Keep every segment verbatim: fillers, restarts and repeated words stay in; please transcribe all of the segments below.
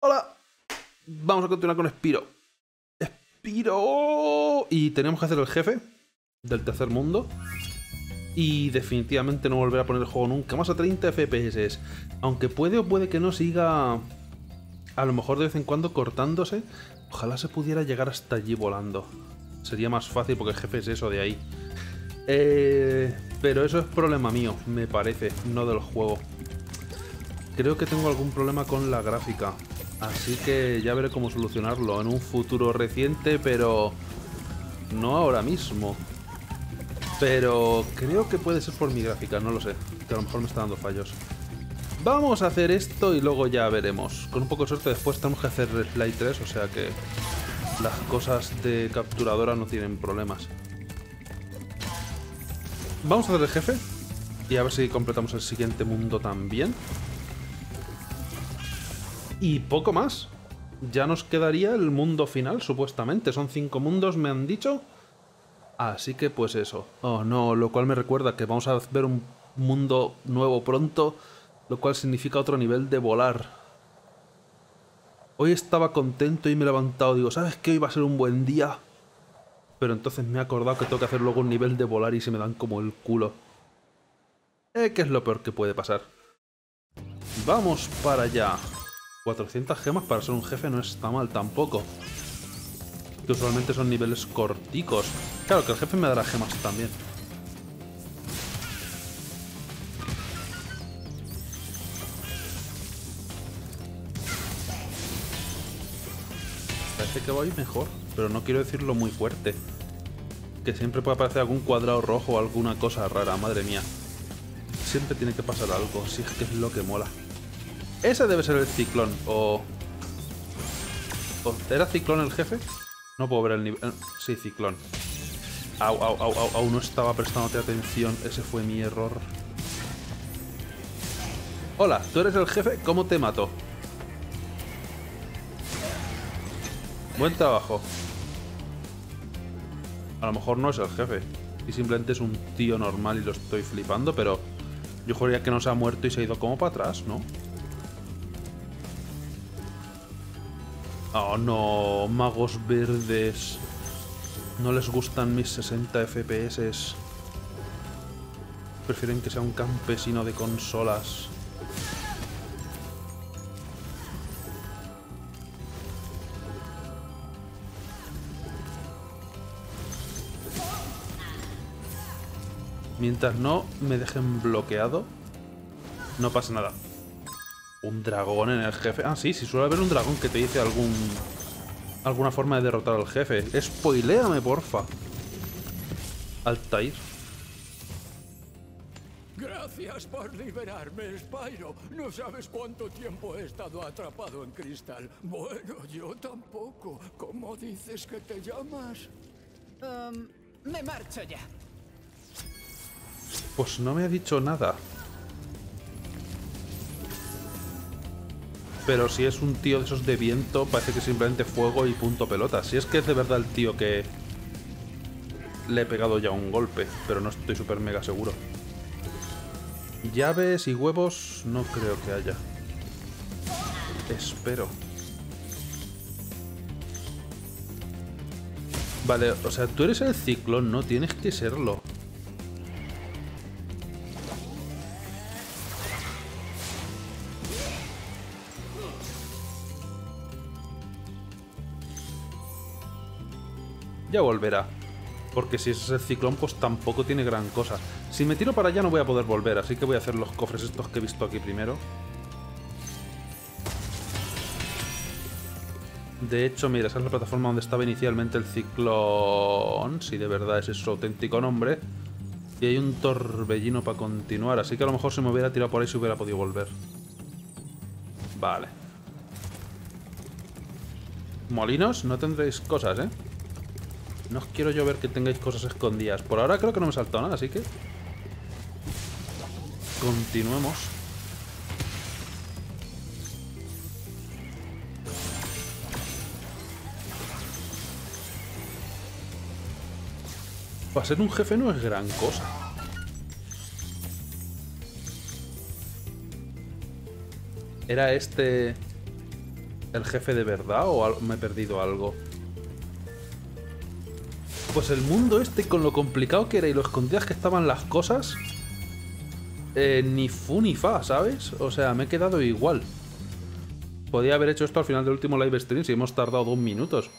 Hola. Vamos a continuar con Spyro. Spyro. Y tenemos que hacer el jefe del tercer mundo. Y definitivamente no volver a poner el juego nunca más a treinta F P S. Aunque puede o puede que no siga... A lo mejor de vez en cuando cortándose. Ojalá se pudiera llegar hasta allí volando. Sería más fácil porque el jefe es eso de ahí. Eh, pero eso es problema mío, me parece, no del juego. Creo que tengo algún problema con la gráfica. Así que ya veré cómo solucionarlo en un futuro reciente, pero... No ahora mismo. Pero creo que puede ser por mi gráfica, no lo sé. Que a lo mejor me está dando fallos. Vamos a hacer esto y luego ya veremos. Con un poco de suerte después tenemos que hacer Slide tres, o sea que las cosas de capturadora no tienen problemas. Vamos a hacer el jefe y a ver si completamos el siguiente mundo también. Y poco más. Ya nos quedaría el mundo final, supuestamente. Son cinco mundos, me han dicho. Así que pues eso. Oh no, lo cual me recuerda que vamos a ver un mundo nuevo pronto. Lo cual significa otro nivel de volar. Hoy estaba contento y me he levantado. Digo, ¿sabes qué? Hoy va a ser un buen día. Pero entonces me he acordado que tengo que hacer luego un nivel de volar y se me dan como el culo. Eh, ¿qué es lo peor que puede pasar? Vamos para allá. cuatrocientas gemas para ser un jefe no está mal tampoco. Que usualmente son niveles corticos. Claro, que el jefe me dará gemas también. Que voy mejor, pero no quiero decirlo muy fuerte. Que siempre puede aparecer algún cuadrado rojo o alguna cosa rara, madre mía. Siempre tiene que pasar algo, si es que es lo que mola. Ese debe ser el ciclón, o... o... ¿Era ciclón el jefe? No puedo ver el nivel... Sí, ciclón. Au, au, au, au, au, no estaba prestándote atención, ese fue mi error. Hola, ¿tú eres el jefe? ¿Cómo te mato? Buen trabajo. A lo mejor no es el jefe. Y simplemente es un tío normal y lo estoy flipando, pero... Yo juraría que no se ha muerto y se ha ido como para atrás, ¿no? Oh, no. Magos verdes. No les gustan mis sesenta F P S. Prefieren que sea un campesino de consolas. Mientras no me dejen bloqueado, no pasa nada. ¿Un dragón en el jefe? Ah, sí, sí, suele haber un dragón que te dice algún alguna forma de derrotar al jefe. Spoiléame, porfa. Altair. Gracias por liberarme, Spyro. No sabes cuánto tiempo he estado atrapado en cristal. Bueno, yo tampoco. ¿Cómo dices que te llamas? Um, me marcho ya. Pues no me ha dicho nada. Pero si es un tío de esos de viento, parece que simplemente fuego y punto pelota. Si es que es de verdad el tío que... Le he pegado ya un golpe, pero no estoy súper mega seguro. Llaves y huevos no creo que haya. Espero. Vale, o sea, tú eres el ciclón, no tienes que serlo. Ya volverá, porque si es el ciclón pues tampoco tiene gran cosa. Si me tiro para allá no voy a poder volver, así que voy a hacer los cofres estos que he visto aquí primero. De hecho, mira, esa es la plataforma donde estaba inicialmente el ciclón, si de verdad ese es su auténtico nombre. Y hay un torbellino para continuar, así que a lo mejor si me hubiera tirado por ahí se hubiera podido volver. Vale. Molinos, no tendréis cosas, ¿eh? No os quiero yo ver que tengáis cosas escondidas. Por ahora creo que no me he saltado nada, así que... Continuemos. Para ser un jefe no es gran cosa. Era este... ¿El jefe de verdad o me he perdido algo? Pues el mundo este, con lo complicado que era y lo escondidas que estaban las cosas, eh, ni fu ni fa, ¿sabes? O sea, me he quedado igual. Podía haber hecho esto al final del último live stream si hemos tardado dos minutos.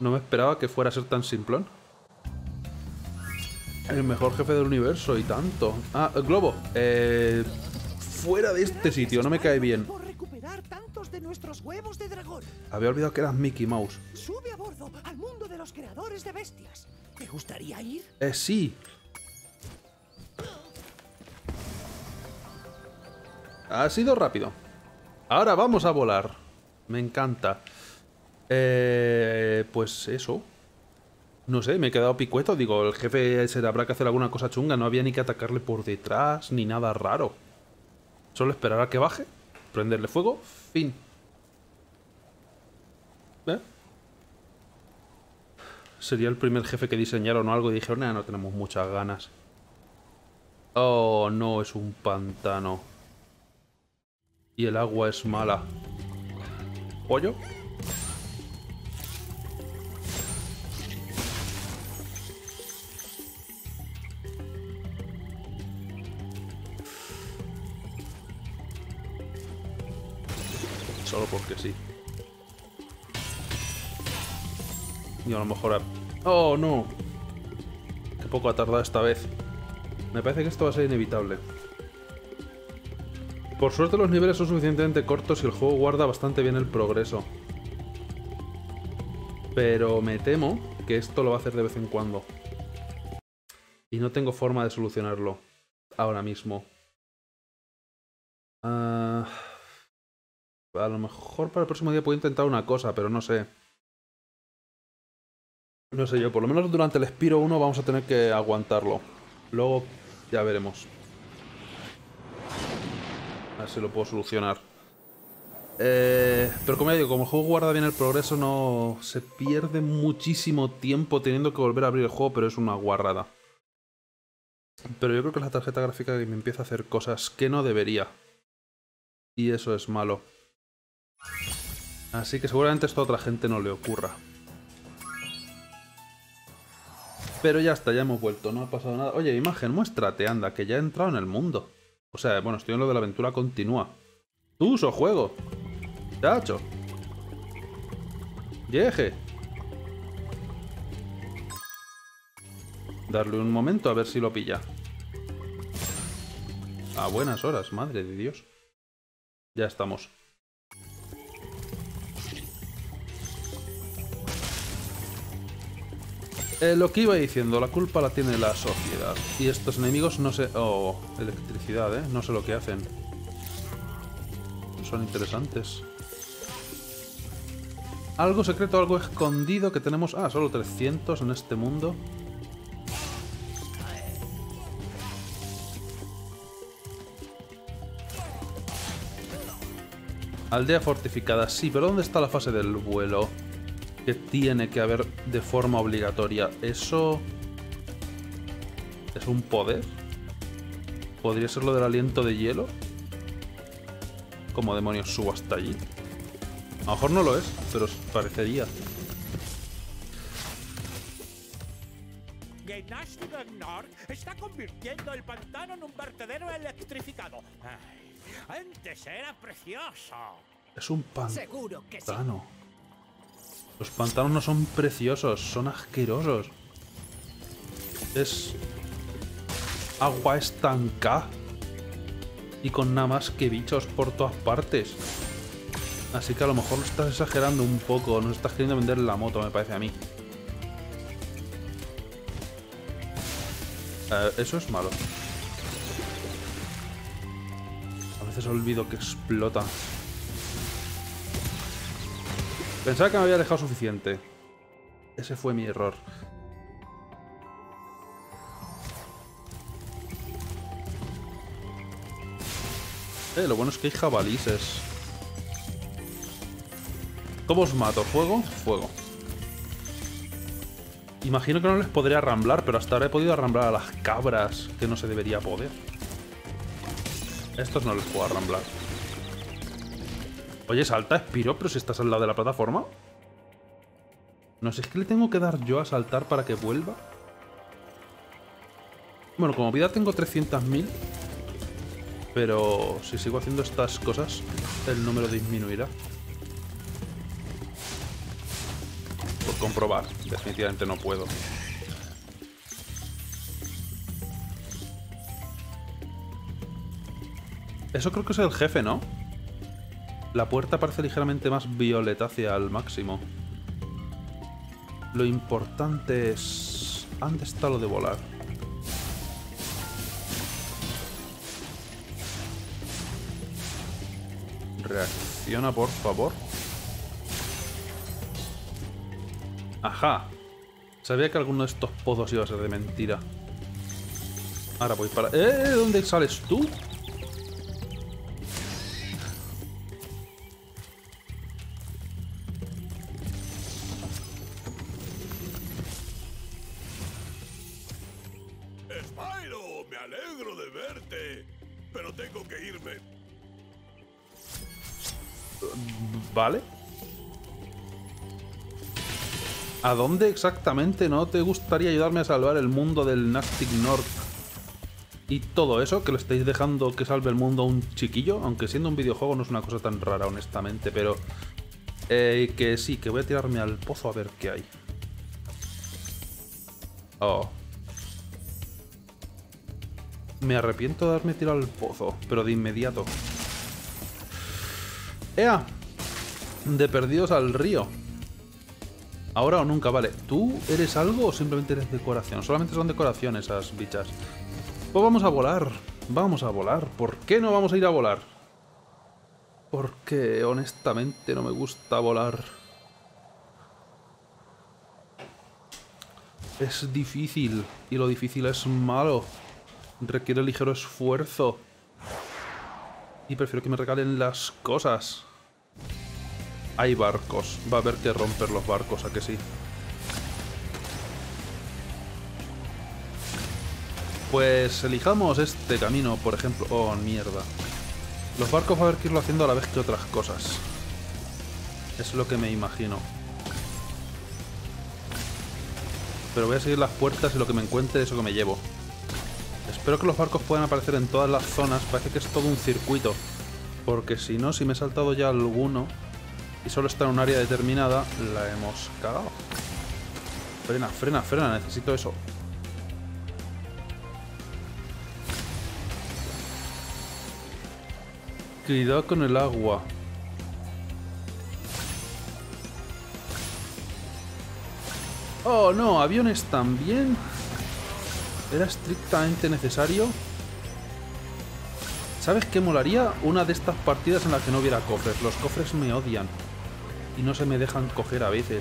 No me esperaba que fuera a ser tan simplón. El mejor jefe del universo y tanto. Ah, el globo. Eh, fuera de este sitio, no me cae bien. De nuestros huevos de dragón. Había olvidado que eras Mickey Mouse. Sube a bordo al mundo de los creadores de bestias. ¿Te gustaría ir? Eh, sí. Ha sido rápido. Ahora vamos a volar. Me encanta. Eh, pues eso. No sé, me he quedado picueto. Digo, el jefe se habrá que hacer alguna cosa chunga. No había ni que atacarle por detrás ni nada raro. Solo esperar a que baje. Prenderle fuego, fin. ¿Eh? Sería el primer jefe que diseñaron o algo y dijeron, nah, no tenemos muchas ganas. Oh, no, es un pantano. Y el agua es mala. ¿Pollo? Solo porque sí. Y a lo mejor... A... ¡Oh, no! Qué poco ha tardado esta vez. Me parece que esto va a ser inevitable. Por suerte los niveles son suficientemente cortos y el juego guarda bastante bien el progreso. Pero me temo que esto lo va a hacer de vez en cuando. Y no tengo forma de solucionarlo. Ahora mismo. Ah... Uh... A lo mejor para el próximo día puedo intentar una cosa, pero no sé. No sé yo, por lo menos durante el Spiro uno vamos a tener que aguantarlo. Luego ya veremos. A ver si lo puedo solucionar. Eh, pero como ya digo, como el juego guarda bien el progreso, no se pierde muchísimo tiempo teniendo que volver a abrir el juego, pero es una guarrada. Pero yo creo que es la tarjeta gráfica que me empieza a hacer cosas que no debería. Y eso es malo. Así que seguramente esto a otra gente no le ocurra. Pero ya está, ya hemos vuelto, no ha pasado nada. Oye, imagen, muéstrate, anda, que ya he entrado en el mundo. O sea, bueno, estoy en lo de la aventura continúa. ¡Tú, so juego! ¡Chacho! ¡Yeje! Darle un momento a ver si lo pilla. A buenas horas, madre de Dios. Ya estamos. Eh, lo que iba diciendo, la culpa la tiene la sociedad. Y estos enemigos no sé... Oh, electricidad, ¿eh? No sé lo que hacen. Son interesantes. Algo secreto, algo escondido que tenemos... Ah, solo trescientos en este mundo. Aldea fortificada, sí, pero ¿dónde está la fase del vuelo? Que tiene que haber de forma obligatoria. ¿Eso es un poder? ¿Podría ser lo del aliento de hielo? ¿Cómo demonios subo hasta allí? A lo mejor no lo es, pero parecería. Gnasty Gnorc está convirtiendo el pantano en un vertedero electrificado. Ay, antes era precioso. Es un pantano. Seguro que sí. Los pantanos no son preciosos, son asquerosos. Es... agua estancada. Y con nada más que bichos por todas partes. Así que a lo mejor lo estás exagerando un poco, nos estás queriendo vender la moto, me parece a mí. Eh, eso es malo. A veces olvido que explota. Pensaba que me había alejado suficiente. Ese fue mi error. Eh, lo bueno es que hay jabalises. ¿Cómo os mato? ¿Fuego? Fuego. Imagino que no les podría arramblar, pero hasta ahora he podido arramblar a las cabras, que no se debería poder. Estos no les puedo arramblar. Oye, salta, Spiro, pero si estás al lado de la plataforma. No sé, es que le tengo que dar yo a saltar para que vuelva. Bueno, como vida tengo trescientas mil. Pero si sigo haciendo estas cosas, el número disminuirá. Por comprobar, definitivamente no puedo. Eso creo que es el jefe, ¿no? La puerta parece ligeramente más violetácea al máximo. Lo importante es... ¿dónde está lo de volar? Reacciona, por favor. ¡Ajá! Sabía que alguno de estos pozos iba a ser de mentira. Ahora voy para... ¡Eh! ¿Dónde sales tú? ¿Vale? ¿A dónde exactamente no te gustaría ayudarme a salvar el mundo del Gnasty Gnorc? Y todo eso, que lo estáis dejando que salve el mundo a un chiquillo, aunque siendo un videojuego no es una cosa tan rara, honestamente, pero... Eh, que sí, que voy a tirarme al pozo a ver qué hay. Oh. Me arrepiento de haberme tirado al pozo, pero de inmediato. ¡Ea! De perdidos al río. Ahora o nunca, vale. ¿Tú eres algo o simplemente eres decoración? Solamente son decoración esas bichas. Pues vamos a volar. Vamos a volar. ¿Por qué no vamos a ir a volar? Porque honestamente no me gusta volar. Es difícil. Y lo difícil es malo. Requiere ligero esfuerzo. Y prefiero que me regalen las cosas. Hay barcos. Va a haber que romper los barcos, ¿a que sí? Pues elijamos este camino, por ejemplo. Oh, mierda. Los barcos va a haber que irlo haciendo a la vez que otras cosas. Es lo que me imagino. Pero voy a seguir las puertas y lo que me encuentre es eso que me llevo. Espero que los barcos puedan aparecer en todas las zonas. Parece que es todo un circuito. Porque si no, si me he saltado ya alguno... y solo está en un área determinada, la hemos cagado. Frena, frena, frena, necesito eso. Cuidado con el agua. Oh no, aviones también. Era estrictamente necesario. ¿Sabes qué molaría? Una de estas partidas en la que no hubiera cofres. Los cofres me odian. Y no se me dejan coger a veces.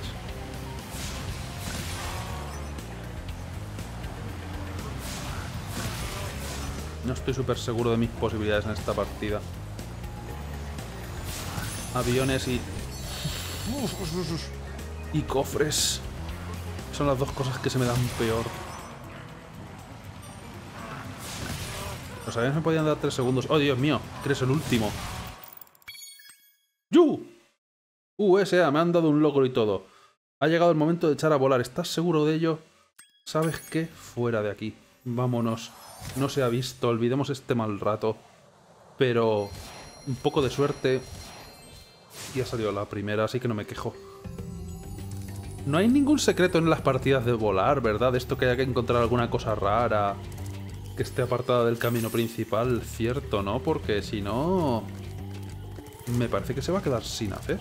No estoy súper seguro de mis posibilidades en esta partida. Aviones y... y cofres. Son las dos cosas que se me dan peor. Los aviones me podían dar tres segundos. ¡Oh, Dios mío! Crees el último. ¡Yu! U S A, me han dado un logro y todo. Ha llegado el momento de echar a volar. ¿Estás seguro de ello? ¿Sabes qué? Fuera de aquí. Vámonos. No se ha visto. Olvidemos este mal rato. Pero... un poco de suerte. Y ha salido la primera, así que no me quejo. No hay ningún secreto en las partidas de volar, ¿verdad? Esto que haya que encontrar alguna cosa rara... que esté apartada del camino principal. Cierto, ¿no? Porque si no... me parece que se va a quedar sin hacer.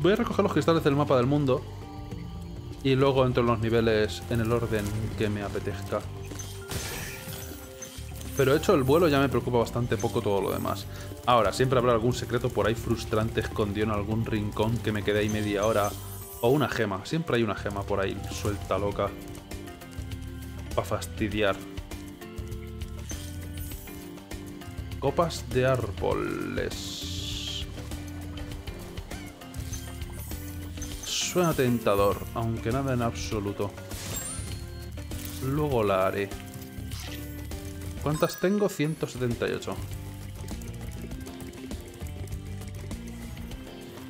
Voy a recoger los cristales del mapa del mundo y luego entro en los niveles en el orden que me apetezca. Pero hecho el vuelo ya me preocupa bastante poco todo lo demás. Ahora, siempre habrá algún secreto por ahí frustrante escondido en algún rincón que me quede ahí media hora. O una gema, siempre hay una gema por ahí suelta loca para fastidiar. Copas de árboles. Suena tentador, aunque nada en absoluto. Luego la haré. ¿Cuántas tengo? ciento setenta y ocho.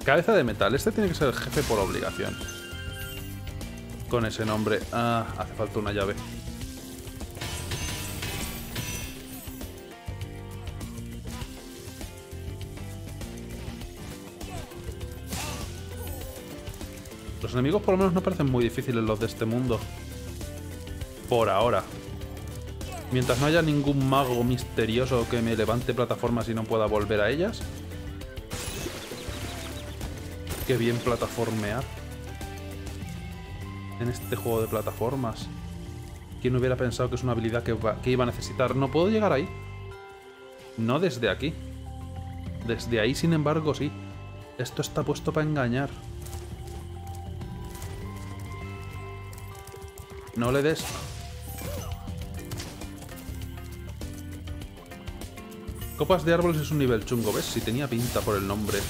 Cabeza de metal. Este tiene que ser el jefe por obligación. Con ese nombre. Ah, hace falta una llave. Los enemigos por lo menos no parecen muy difíciles los de este mundo. Por ahora. Mientras no haya ningún mago misterioso que me levante plataformas y no pueda volver a ellas. Qué bien plataformear. En este juego de plataformas. ¿Quién hubiera pensado que es una habilidad que, va, que iba a necesitar? No puedo llegar ahí. No desde aquí. Desde ahí, sin embargo, sí. Esto está puesto para engañar. No le des. Copas de árboles es un nivel chungo, ¿ves? Si tenía pinta por el nombre.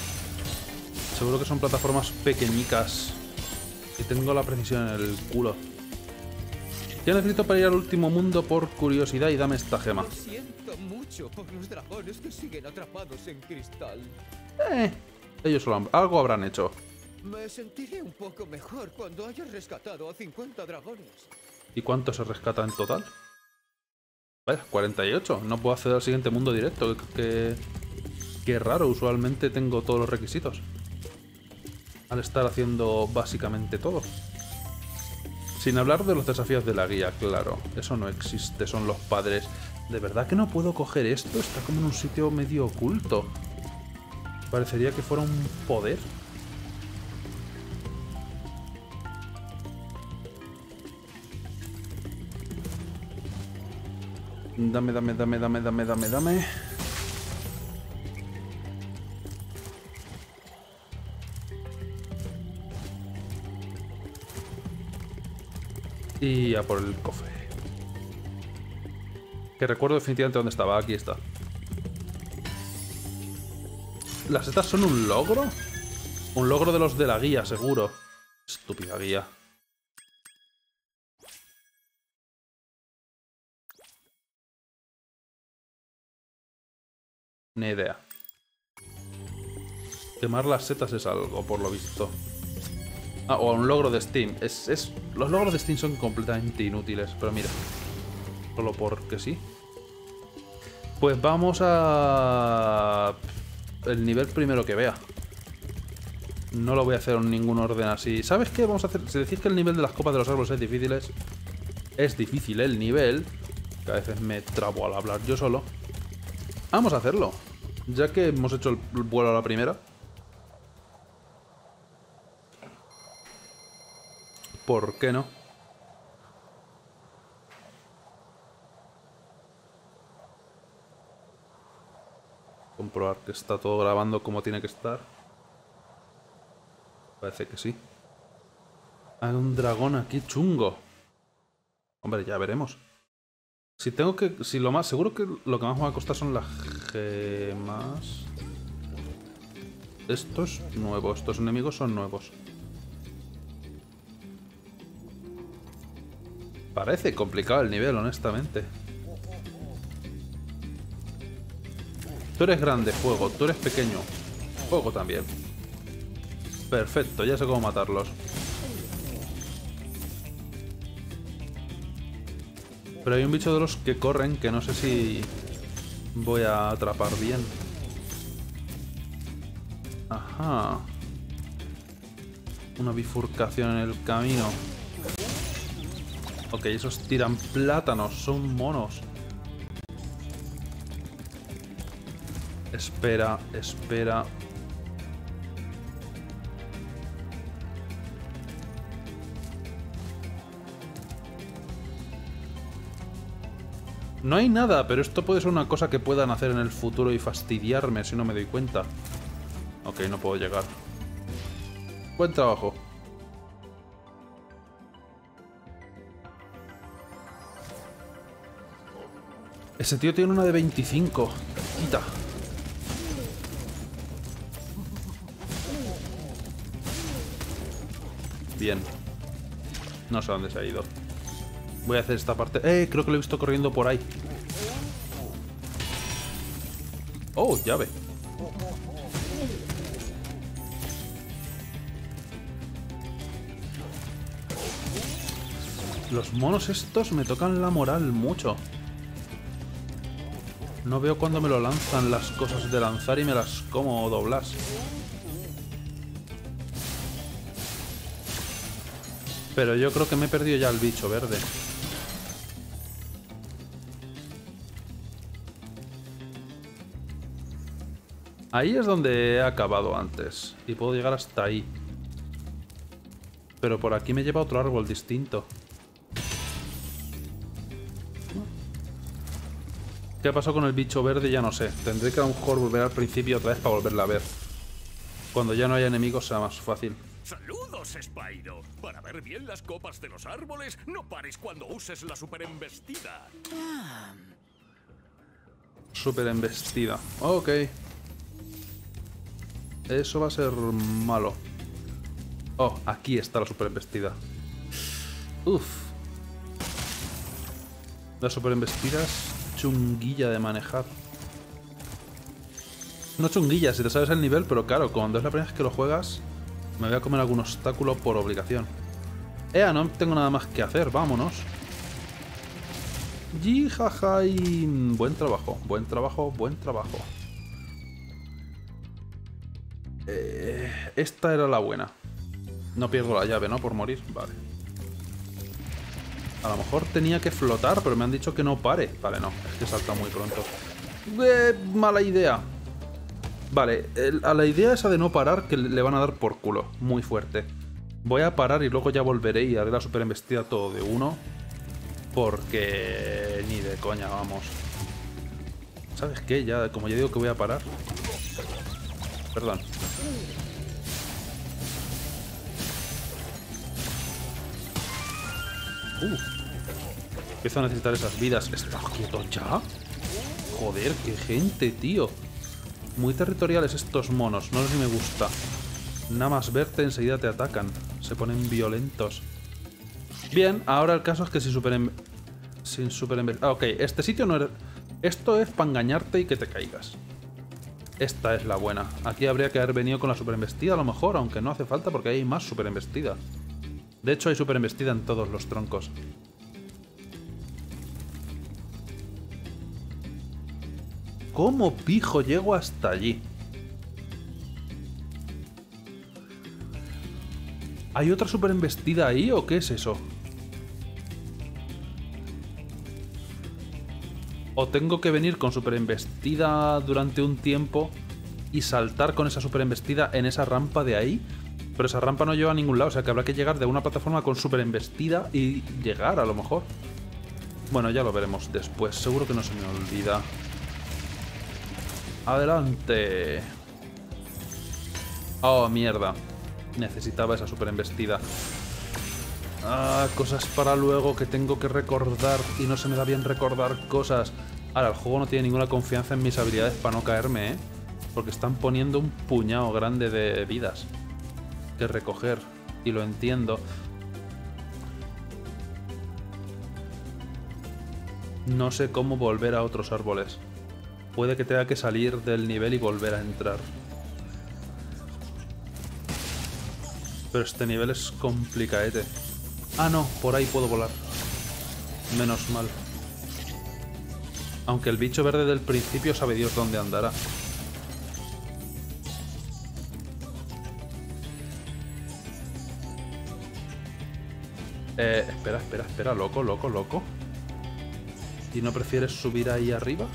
Seguro que son plataformas pequeñicas. Y tengo la precisión en el culo. Ya necesito para ir al último mundo por curiosidad y dame esta gema. Lo siento mucho por los dragones que siguen atrapados en cristal. Eh, ellos lo han, algo habrán hecho. Me sentiré un poco mejor cuando hayas rescatado a cincuenta dragones. ¿Y cuánto se rescata en total? Vaya, cuarenta y ocho. No puedo acceder al siguiente mundo directo. Qué, qué raro, usualmente tengo todos los requisitos. Al estar haciendo básicamente todo. Sin hablar de los desafíos de la guía, claro. Eso no existe, son los padres. ¿De verdad que no puedo coger esto? Está como en un sitio medio oculto. Parecería que fuera un poder. Dame, dame, dame, dame, dame, dame, dame. Y a por el cofre. Que recuerdo definitivamente dónde estaba. Aquí está. ¿Las setas son un logro? Un logro de los de la guía, seguro. Estúpida guía. Ni idea. Quemar las setas es algo, por lo visto. Ah, o un logro de Steam. Es, es, los logros de Steam son completamente inútiles, pero mira. Solo porque sí. Pues vamos a... el nivel primero que vea. No lo voy a hacer en ningún orden así. ¿Sabes qué? Vamos a hacer... Si decís que el nivel de las copas de los árboles es difícil, es, es difícil el nivel. Que a veces me trabo al hablar yo solo. Vamos a hacerlo. Ya que hemos hecho el vuelo a la primera. ¿Por qué no? Comprobar que está todo grabando como tiene que estar. Parece que sí. Hay un dragón aquí chungo. Hombre, ya veremos. Si tengo que... Si lo más... Seguro que lo que más me va a costar son las gemas. Esto es nuevo. Estos enemigos son nuevos. Parece complicado el nivel, honestamente. Tú eres grande, fuego. Tú eres pequeño, fuego también. Perfecto, ya sé cómo matarlos. Pero hay un bicho de los que corren que no sé si voy a atrapar bien. Ajá. Una bifurcación en el camino. Ok, esos tiran plátanos, son monos. Espera, espera. No hay nada, pero esto puede ser una cosa que puedan hacer en el futuro y fastidiarme si no me doy cuenta. Ok, no puedo llegar. Buen trabajo. Ese tío tiene una de veinticinco. Quita. Bien. No sé a dónde se ha ido. Voy a hacer esta parte. Eh, creo que lo he visto corriendo por ahí. Oh, llave. Los monos estos me tocan la moral mucho. No veo cuando me lo lanzan las cosas de lanzar y me las como o doblas. Pero yo creo que me he perdido ya el bicho verde. Ahí es donde he acabado antes. Y puedo llegar hasta ahí. Pero por aquí me lleva otro árbol distinto. ¿Qué pasó con el bicho verde? Ya no sé. Tendré que a lo mejor volver al principio otra vez para volverla a ver. Cuando ya no haya enemigos sea más fácil. ¡Saludos, Spyro! Para ver bien las copas de los árboles, no pares cuando uses la superembestida. Ah. Superembestida. Ok. Eso va a ser malo. Oh, aquí está la superembestida. Uf. Las superembestidas... chunguilla de manejar. No chunguilla si te sabes el nivel, pero claro, cuando es la primera vez que lo juegas me voy a comer algún obstáculo por obligación. Ea, no tengo nada más que hacer, vámonos. Jijaja, y buen trabajo, buen trabajo, buen trabajo. Eh, esta era la buena. No pierdo la llave, ¿no? Por morir, vale. A lo mejor tenía que flotar, pero me han dicho que no pare. Vale, no, es que salta muy pronto. Eh, mala idea. Vale, el, a la idea esa de no parar que le van a dar por culo. Muy fuerte. Voy a parar y luego ya volveré y haré la super embestida todo de uno. Porque... ni de coña, vamos. ¿Sabes qué? Ya, como ya digo que voy a parar. Perdón. Uh, empiezo a necesitar esas vidas. ¿Estás quieto ya? Joder, qué gente, tío. Muy territoriales estos monos. No sé si me gusta. Nada más verte enseguida te atacan. Se ponen violentos. Bien, ahora el caso es que si superen... sin superen... Ah, ok, este sitio no era... Esto es para engañarte y que te caigas. Esta es la buena. Aquí habría que haber venido con la superembestida a lo mejor, aunque no hace falta porque hay más superembestida. De hecho, hay superembestida en todos los troncos. ¿Cómo pijo llego hasta allí? ¿Hay otra superembestida ahí o qué es eso? ¿O tengo que venir con superembestida durante un tiempo y saltar con esa superembestida en esa rampa de ahí? Pero esa rampa no lleva a ningún lado, o sea que habrá que llegar de una plataforma con superembestida y llegar, a lo mejor. Bueno, ya lo veremos después, seguro que no se me olvida. ¡Adelante! ¡Oh, mierda! Necesitaba esa superembestida. Ah, cosas para luego que tengo que recordar y no se me da bien recordar cosas. Ahora, el juego no tiene ninguna confianza en mis habilidades para no caerme, ¿eh? Porque están poniendo un puñado grande de vidas que recoger, y lo entiendo. No sé cómo volver a otros árboles. Puede que tenga que salir del nivel y volver a entrar. Pero este nivel es complicadete. Ah, no, por ahí puedo volar. Menos mal. Aunque el bicho verde del principio sabe Dios dónde andará. Eh, espera, espera, espera, loco, loco, loco. ¿Y no prefieres subir ahí arriba?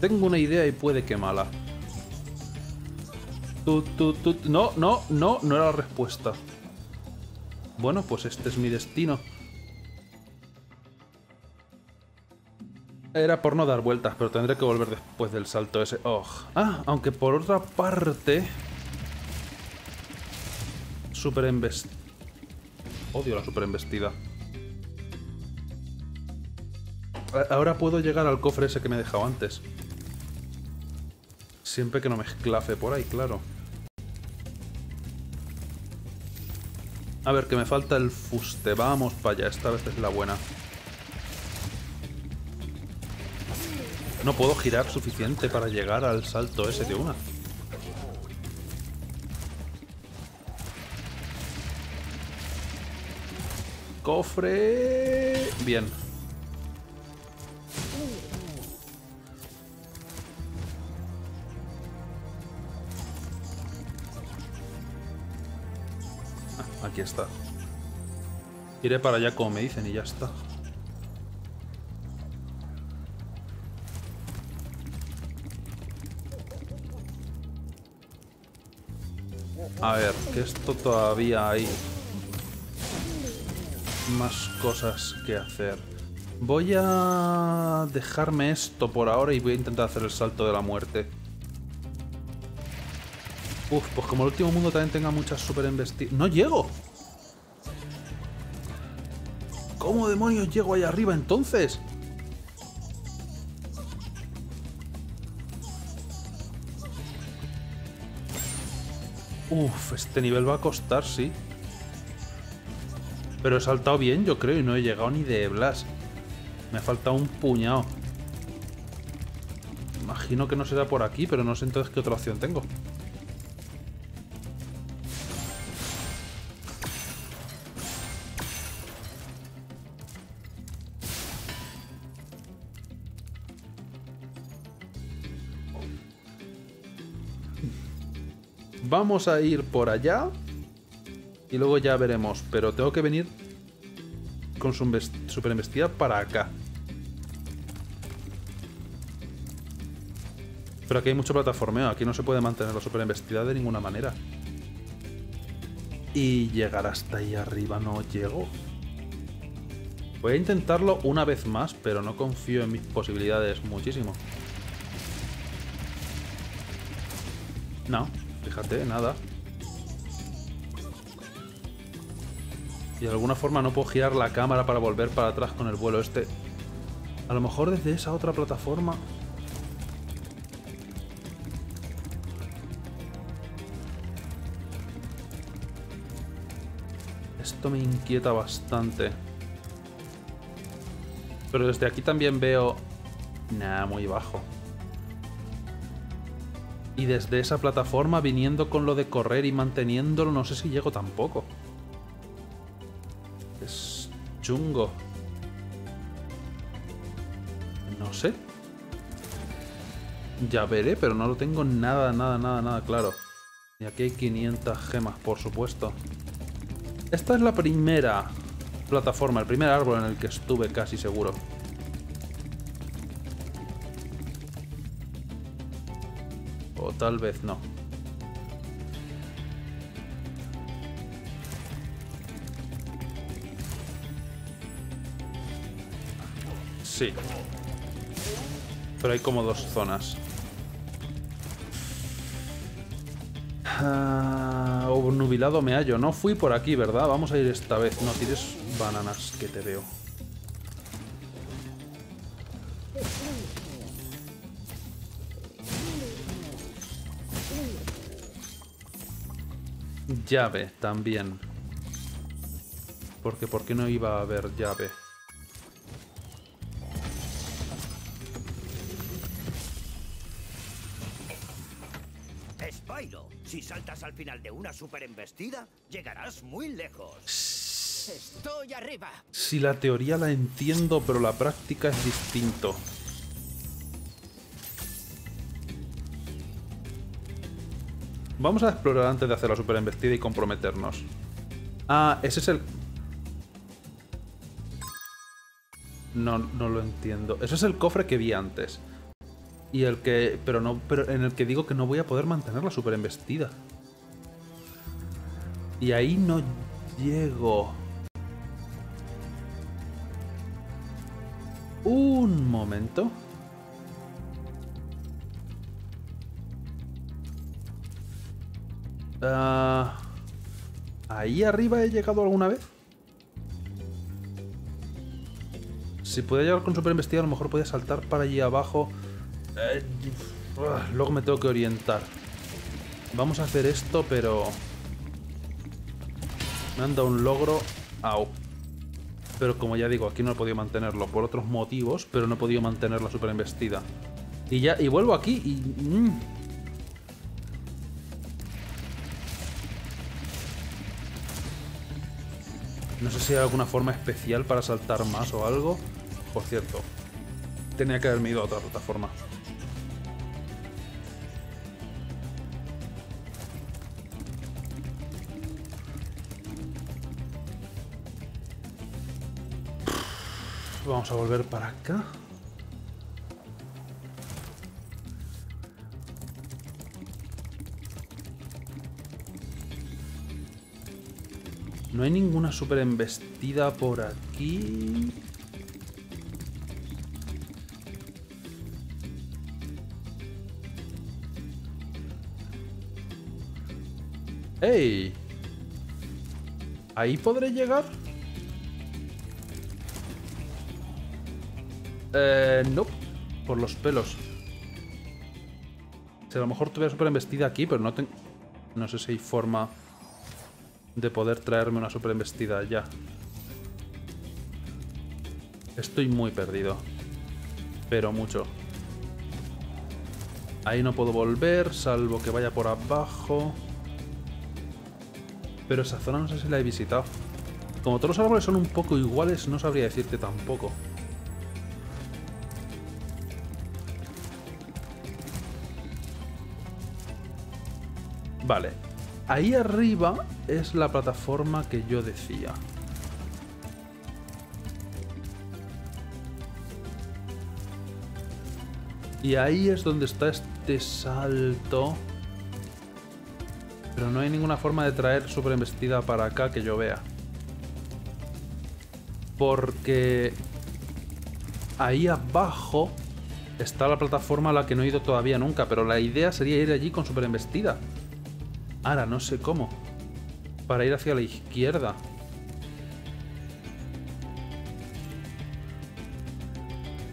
Tengo una idea y puede que mala. Tú, tú, tú. No, no, no, no era la respuesta. Bueno, pues este es mi destino. Era por no dar vueltas, pero tendré que volver después del salto ese. Oh. Ah, aunque por otra parte... Superembestida. Odio la superembestida. Ahora puedo llegar al cofre ese que me he dejado antes. Siempre que no me esclafe por ahí, claro. A ver, que me falta el fuste. Vamos para allá. Esta vez es la buena. No puedo girar suficiente para llegar al salto ese de una. Cofre... Bien. Ah, aquí está. Iré para allá como me dicen y ya está. A ver, que esto todavía hay más cosas que hacer. Voy a dejarme esto por ahora y voy a intentar hacer el salto de la muerte. Uf, pues como el último mundo también tenga muchas super embestidas... ¡No llego! ¿Cómo demonios llego allá arriba entonces? Uf, este nivel va a costar, sí. Pero he saltado bien, yo creo, y no he llegado ni de Blas. Me ha faltado un puñado. Imagino que no será por aquí, pero no sé entonces qué otra opción tengo. Vamos a ir por allá y luego ya veremos, pero tengo que venir con su super embestida para acá. Pero aquí hay mucho plataformeo, aquí no se puede mantener la super embestida de ninguna manera. Y llegar hasta ahí arriba no llego. Voy a intentarlo una vez más, pero no confío en mis posibilidades muchísimo. No. Fíjate, nada. Y de alguna forma no puedo girar la cámara para volver para atrás con el vuelo este. A lo mejor desde esa otra plataforma... Esto me inquieta bastante. Pero desde aquí también veo... Nah, muy bajo. Y desde esa plataforma, viniendo con lo de correr y manteniéndolo, no sé si llego tampoco. Es chungo. No sé. Ya veré, pero no lo tengo nada, nada, nada, nada claro. Y aquí hay quinientas gemas, por supuesto. Esta es la primera plataforma, el primer árbol en el que estuve casi seguro. Tal vez no. Sí. Pero hay como dos zonas. Ah, obnubilado me hallo. No fui por aquí, ¿verdad? Vamos a ir esta vez. No tires bananas, que te veo. Llave, también. Porque, ¿por qué no iba a haber llave? Spyro, si saltas al final de una super embestida, llegarás muy lejos. Estoy arriba. Si la teoría la entiendo, pero la práctica es distinto. Vamos a explorar antes de hacer la super embestida y comprometernos. Ah, ese es el... No, no lo entiendo. Ese es el cofre que vi antes. Y el que... Pero no... Pero en el que digo que no voy a poder mantener la super embestida. Y ahí no llego. Un momento... Uh, ¿Ahí arriba he llegado alguna vez? Si podía llegar con super embestida, a lo mejor podía saltar para allí abajo. Eh, uh, luego me tengo que orientar. Vamos a hacer esto, pero... Me han dado un logro. Au. pero como ya digo, aquí no he podido mantenerlo por otros motivos, pero no he podido mantener la super embestida. Y ya, y vuelvo aquí y... Mmm. No sé si hay alguna forma especial para saltar más o algo. Por cierto, tenía que haberme ido a otra plataforma. Vamos a volver para acá. No hay ninguna super embestida por aquí. ¡Ey! ¿Ahí podré llegar? Eh, no. Por los pelos. Si a lo mejor tuviera super embestida aquí, pero no tengo... No sé si hay forma... de poder traerme una super embestida ya. Estoy muy perdido. Pero mucho. Ahí no puedo volver, salvo que vaya por abajo. Pero esa zona no sé si la he visitado. Como todos los árboles son un poco iguales, no sabría decirte tampoco. Vale. Ahí arriba es la plataforma que yo decía. Y ahí es donde está este salto. Pero no hay ninguna forma de traer super embestida para acá que yo vea. Porque ahí abajo está la plataforma a la que no he ido todavía nunca. Pero la idea sería ir allí con super embestida. Ahora no sé cómo. Para ir hacia la izquierda.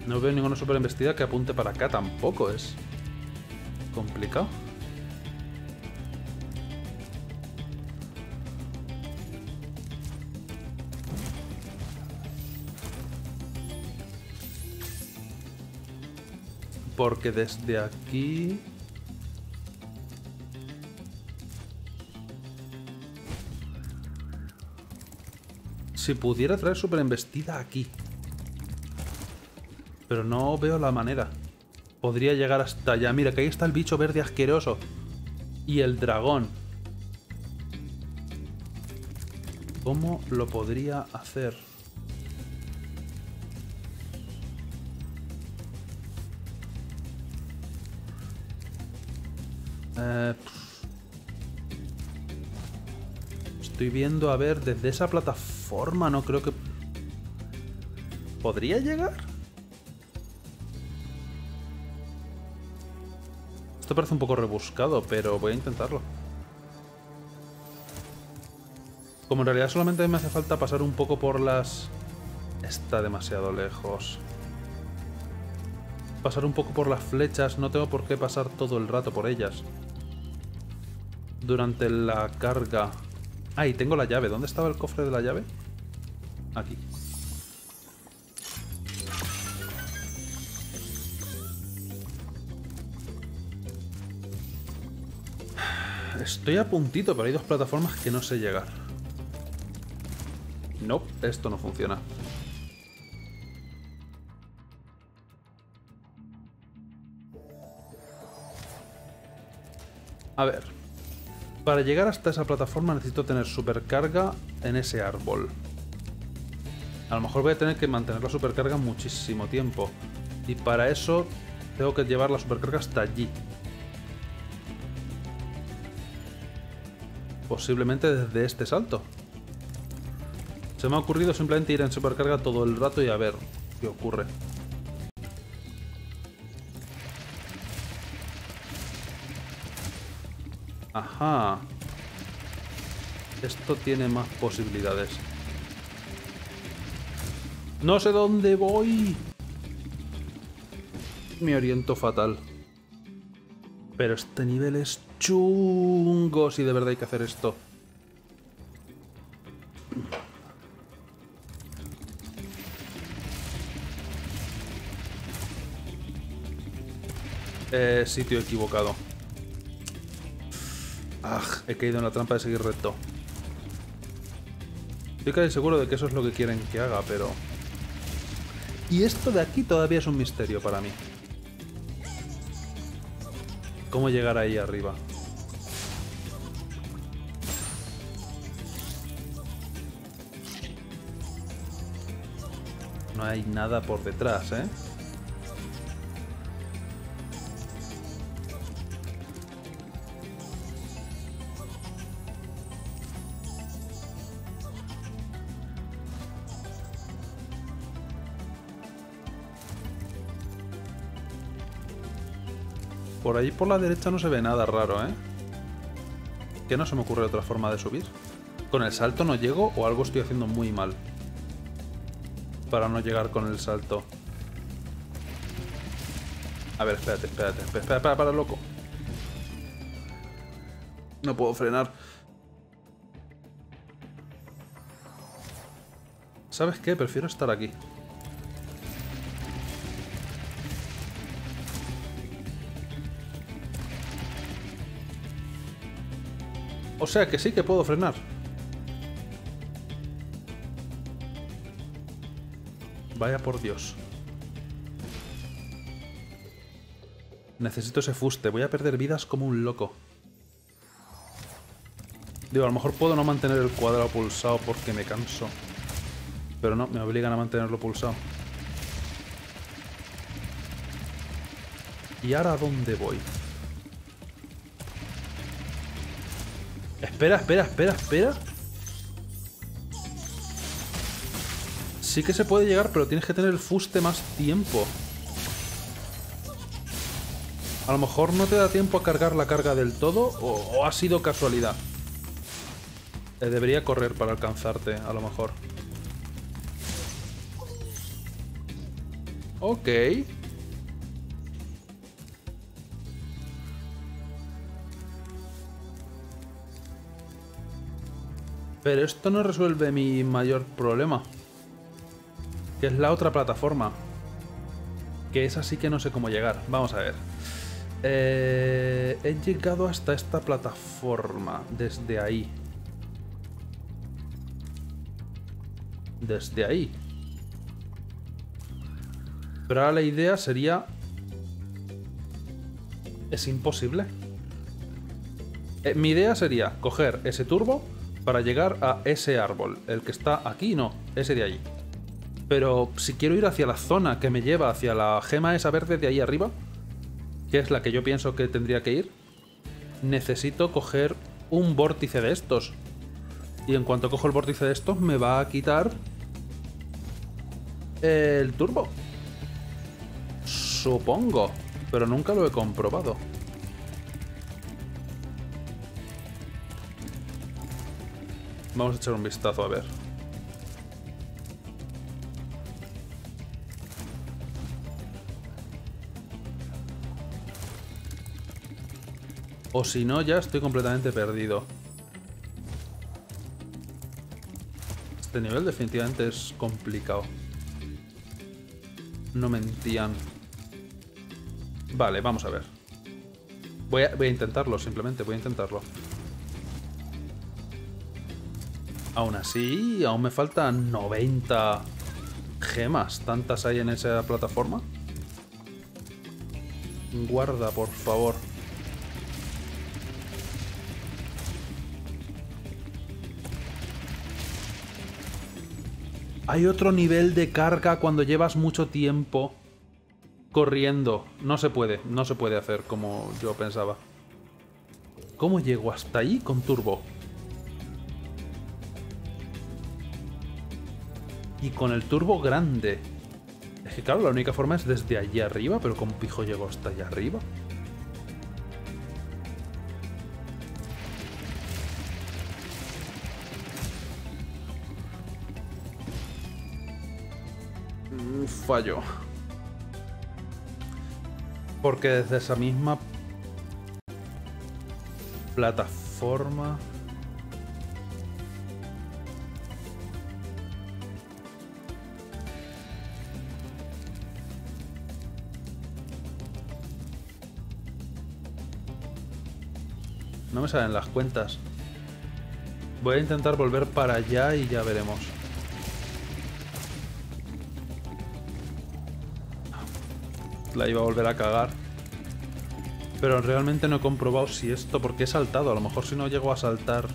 No veo ninguna super embestida que apunte para acá tampoco. Es complicado. Porque desde aquí... Si pudiera traer super embestida aquí. Pero no veo la manera. Podría llegar hasta allá. Mira, que ahí está el bicho verde asqueroso. Y el dragón. ¿Cómo lo podría hacer? Eh... Estoy viendo, a ver, desde esa plataforma no creo que... ¿Podría llegar? Esto parece un poco rebuscado, pero voy a intentarlo. Como en realidad solamente me hace falta pasar un poco por las... Está demasiado lejos. Pasar un poco por las flechas, no tengo por qué pasar todo el rato por ellas. Durante la carga... Ah, y tengo la llave. ¿Dónde estaba el cofre de la llave? Aquí. Estoy a puntito, pero hay dos plataformas que no sé llegar. No, esto no funciona. A ver... Para llegar hasta esa plataforma necesito tener supercarga en ese árbol. A lo mejor voy a tener que mantener la supercarga muchísimo tiempo. Y para eso tengo que llevar la supercarga hasta allí. Posiblemente desde este salto. Se me ha ocurrido simplemente ir en supercarga todo el rato y a ver qué ocurre. Ajá. Esto tiene más posibilidades. No sé dónde voy. Me oriento fatal. Pero este nivel es chungo si de verdad hay que hacer esto. eh, sitio equivocado. Ah, he caído en la trampa de seguir recto. Estoy casi seguro de que eso es lo que quieren que haga, pero... Y esto de aquí todavía es un misterio para mí. ¿Cómo llegar ahí arriba? No hay nada por detrás, ¿eh? Por ahí por la derecha no se ve nada raro, ¿eh? Que no se me ocurre otra forma de subir. ¿Con el salto no llego o algo estoy haciendo muy mal? Para no llegar con el salto. A ver, espérate, espérate, espérate, espérate, para, para, loco. No puedo frenar. ¿Sabes qué? Prefiero estar aquí. O sea que sí que puedo frenar. Vaya por Dios. Necesito ese fuste. Voy a perder vidas como un loco. Digo, a lo mejor puedo no mantener el cuadrado pulsado porque me canso. Pero no, me obligan a mantenerlo pulsado. ¿Y ahora a dónde voy? Espera, espera, espera, espera. Sí que se puede llegar, pero tienes que tener el fuste más tiempo. A lo mejor no te da tiempo a cargar la carga del todo, o, o ha sido casualidad. Eh, debería correr para alcanzarte, a lo mejor. Ok. Pero esto no resuelve mi mayor problema, que es la otra plataforma, que es así que no sé cómo llegar. Vamos a ver. Eh, he llegado hasta esta plataforma, desde ahí. Desde ahí. Pero ahora la idea sería... Es imposible. Eh, mi idea sería coger ese turbo... Para llegar a ese árbol, el que está aquí, no, ese de allí. Pero si quiero ir hacia la zona que me lleva hacia la gema esa verde de ahí arriba, que es la que yo pienso que tendría que ir, necesito coger un vórtice de estos. Y en cuanto cojo el vórtice de estos, me va a quitar el turbo. Supongo, pero nunca lo he comprobado. Vamos a echar un vistazo, a ver. O si no, ya estoy completamente perdido. Este nivel definitivamente es complicado. No mentían. Vale, vamos a ver. Voy a, voy a intentarlo, simplemente voy a intentarlo. Aún así, aún me faltan noventa gemas. ¿Tantas hay en esa plataforma? Guarda, por favor. Hay otro nivel de carga cuando llevas mucho tiempo corriendo. No se puede, no se puede hacer como yo pensaba. ¿Cómo llego hasta ahí con turbo? Y con el turbo grande. Es que claro, la única forma es desde allí arriba, pero ¿cómo pijo llego hasta allá arriba? Mm, fallo. Porque desde esa misma plataforma... No me salen las cuentas. Voy a intentar volver para allá y ya veremos. La iba a volver a cagar. Pero realmente no he comprobado si esto... Porque he saltado. A lo mejor si no llego a saltar...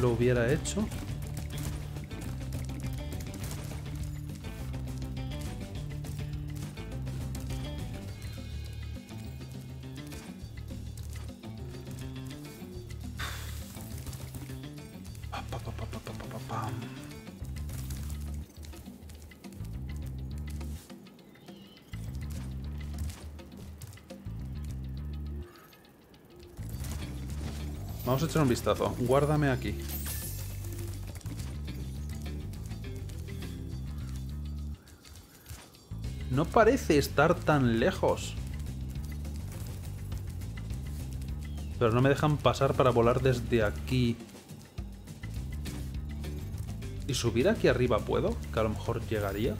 Lo hubiera hecho. Vamos a echar un vistazo. Guárdame aquí. No parece estar tan lejos. Pero no me dejan pasar para volar desde aquí. ¿Y subir aquí arriba puedo? Que a lo mejor llegaría.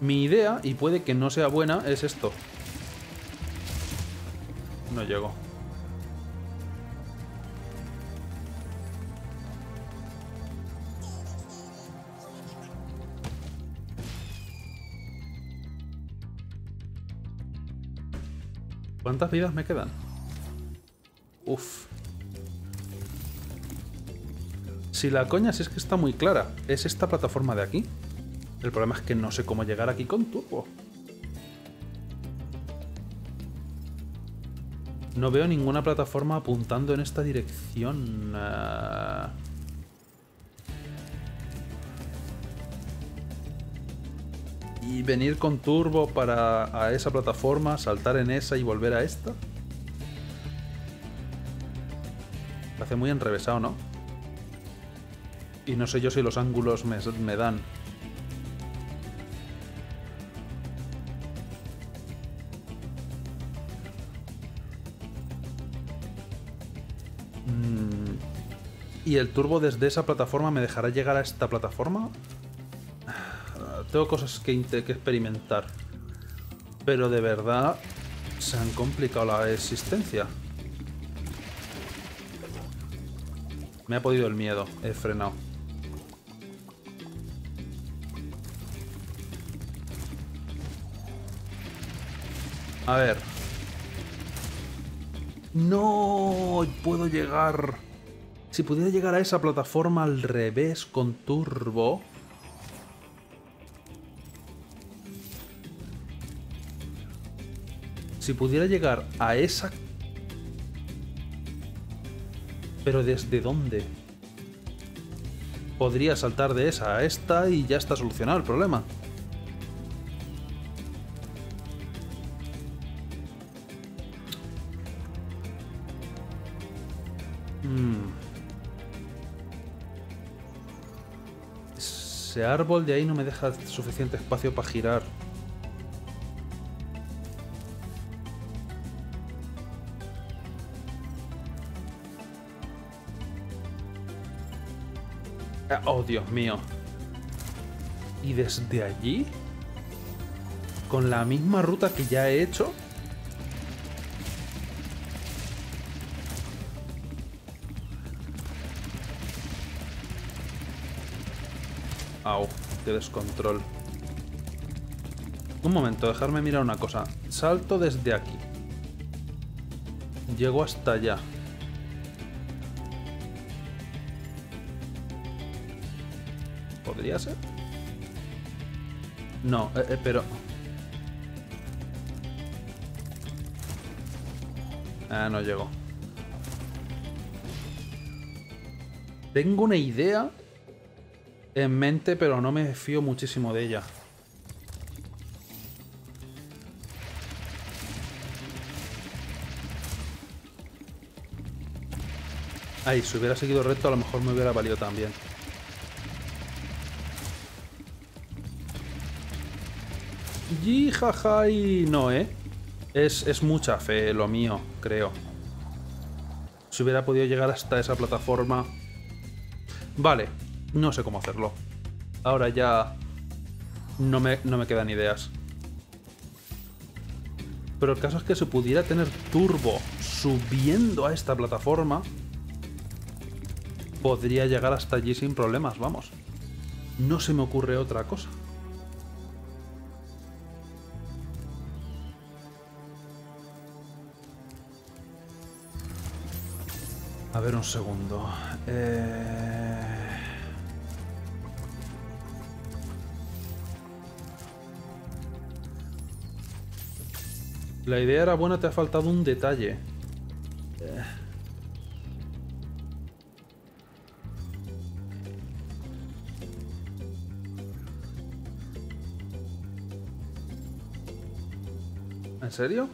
Mi idea, y puede que no sea buena, es esto. No llego. ¿Cuántas vidas me quedan? Uf. Si la coña, si es que está muy clara, es esta plataforma de aquí. El problema es que no sé cómo llegar aquí con turbo. No veo ninguna plataforma apuntando en esta dirección. Uh... Y venir con turbo para a esa plataforma, saltar en esa y volver a esta. Lo hace muy enrevesado, ¿no? Y no sé yo si los ángulos me, me dan... ¿Y el turbo desde esa plataforma me dejará llegar a esta plataforma? Tengo cosas que, que experimentar. Pero de verdad se han complicado la existencia. Me ha podido el miedo, he frenado. A ver. ¡No! Puedo llegar... Si pudiera llegar a esa plataforma al revés con turbo... Si pudiera llegar a esa... Pero ¿desde dónde? Podría saltar de esa a esta y ya está solucionado el problema. Ese árbol de ahí no me deja suficiente espacio para girar. Oh, Dios mío. ¿Y desde allí? ¿Con la misma ruta que ya he hecho? Au, qué descontrol. Un momento, dejarme mirar una cosa. Salto desde aquí. Llego hasta allá. ¿Podría ser? No, eh, eh, pero... Ah, no llego. Tengo una idea... en mente, pero no me fío muchísimo de ella. Ay, si hubiera seguido recto a lo mejor me hubiera valido también. Y jaja, y no, ¿eh? Es, es mucha fe lo mío, creo. Si hubiera podido llegar hasta esa plataforma... Vale, no sé cómo hacerlo. Ahora ya no me, no me quedan ideas. Pero el caso es que si pudiera tener turbo subiendo a esta plataforma, podría llegar hasta allí sin problemas, vamos. No se me ocurre otra cosa. A ver un segundo. Eh... La idea era buena, te ha faltado un detalle. Eh... ¿En serio?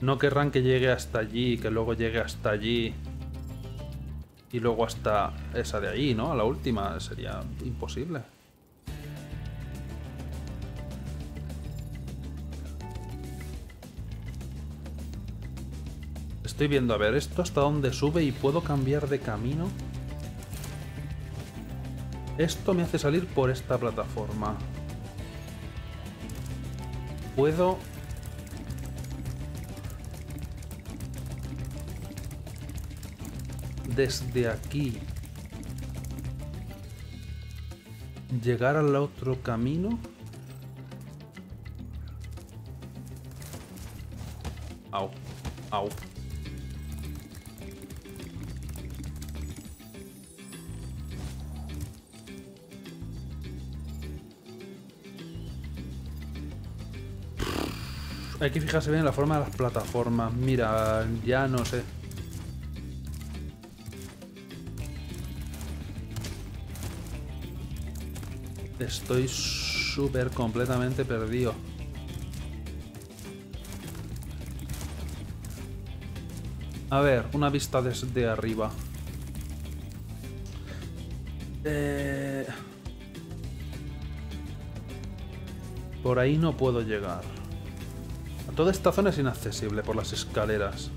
No querrán que llegue hasta allí, que luego llegue hasta allí... Y luego hasta esa de ahí, ¿no? A la última sería imposible. Estoy viendo, a ver, esto hasta dónde sube y puedo cambiar de camino. Esto me hace salir por esta plataforma. Puedo... desde aquí llegar al otro camino. Au, au. Hay que fijarse bien en la forma de las plataformas. Mira, ya no sé. Estoy súper completamente perdido. A ver, una vista desde arriba. Eh... Por ahí no puedo llegar. Toda esta zona es inaccesible por las escaleras.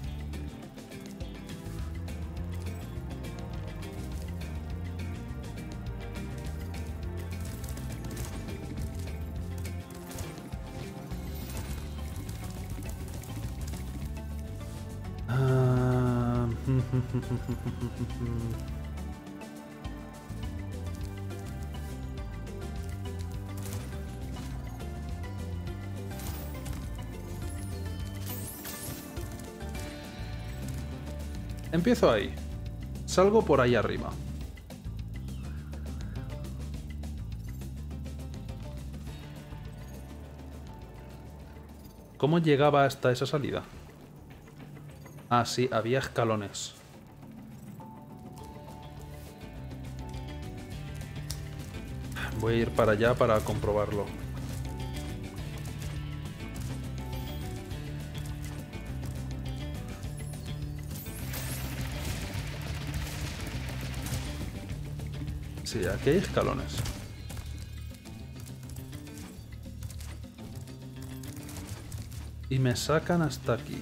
Empiezo ahí. Salgo por ahí arriba. ¿Cómo llegaba hasta esa salida? Ah, sí, había escalones. Voy a ir para allá para comprobarlo. Sí, aquí hay escalones. Y me sacan hasta aquí.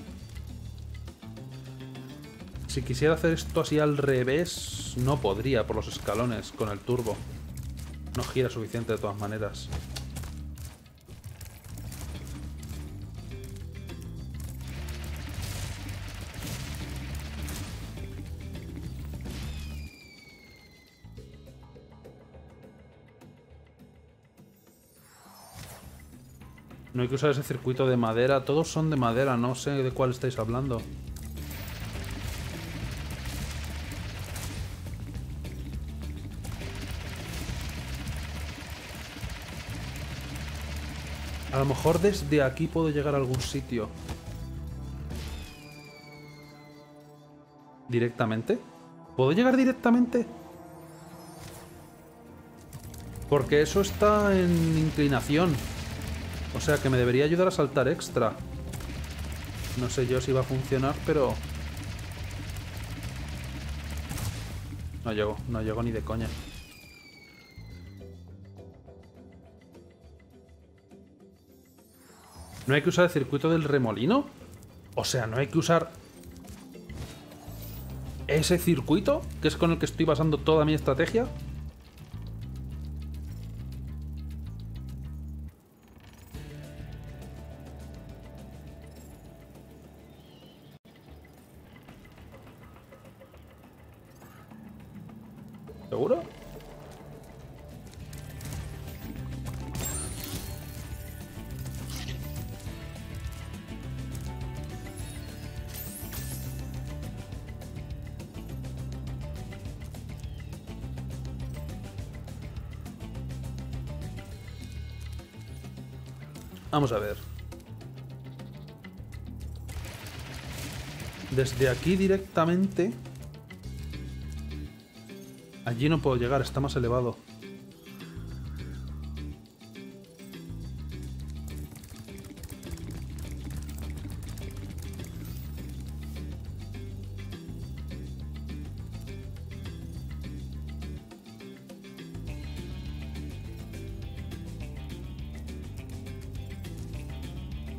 Si quisiera hacer esto así al revés, no podría por los escalones con el turbo. No gira suficiente de todas maneras. No hay que usar ese circuito de madera. Todos son de madera, no sé de cuál estáis hablando. A lo mejor desde aquí puedo llegar a algún sitio. ¿Directamente? ¿Puedo llegar directamente? Porque eso está en inclinación. O sea que me debería ayudar a saltar extra. No sé yo si va a funcionar, pero... No llego, no llego ni de coña. ¿No hay que usar el circuito del remolino? O sea, ¿no hay que usar ese circuito, que es con el que estoy basando toda mi estrategia. ¿Seguro? Vamos a ver. Desde aquí directamente... Allí no puedo llegar, está más elevado.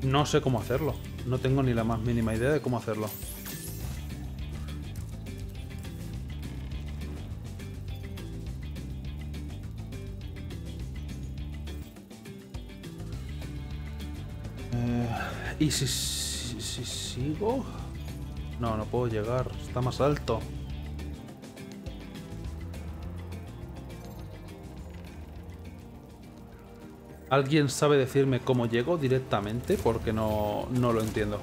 No sé cómo hacerlo. No tengo ni la más mínima idea de cómo hacerlo. ¿Y si, si, si sigo? No, no puedo llegar. Está más alto. ¿Alguien sabe decirme cómo llego directamente? Porque no, no lo entiendo.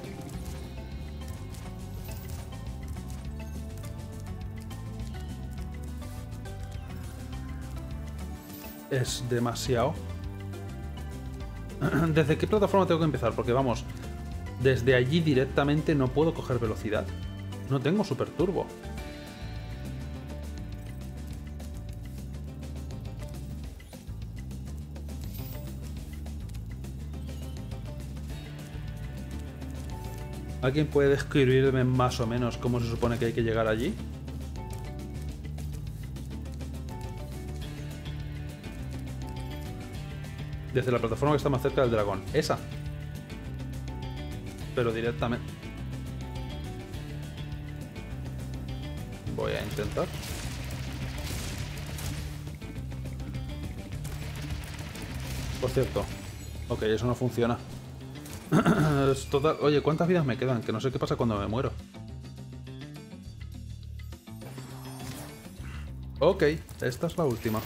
Es demasiado. ¿Desde qué plataforma tengo que empezar? Porque vamos... Desde allí directamente no puedo coger velocidad. No tengo super turbo. ¿Alguien puede describirme más o menos cómo se supone que hay que llegar allí? Desde la plataforma que está más cerca del dragón. Esa. Pero directamente... Voy a intentar. Por cierto. Ok, eso no funciona. Total... Oye, ¿cuántas vidas me quedan? Que no sé qué pasa cuando me muero. Ok, esta es la última.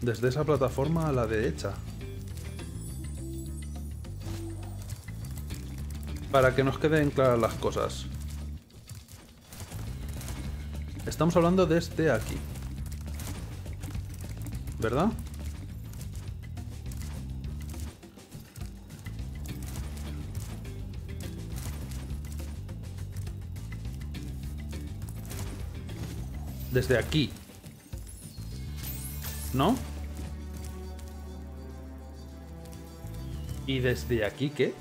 Desde esa plataforma a la derecha. Para que nos queden claras las cosas. Estamos hablando desde aquí. ¿Verdad? Desde aquí. ¿No? ¿Y desde aquí qué?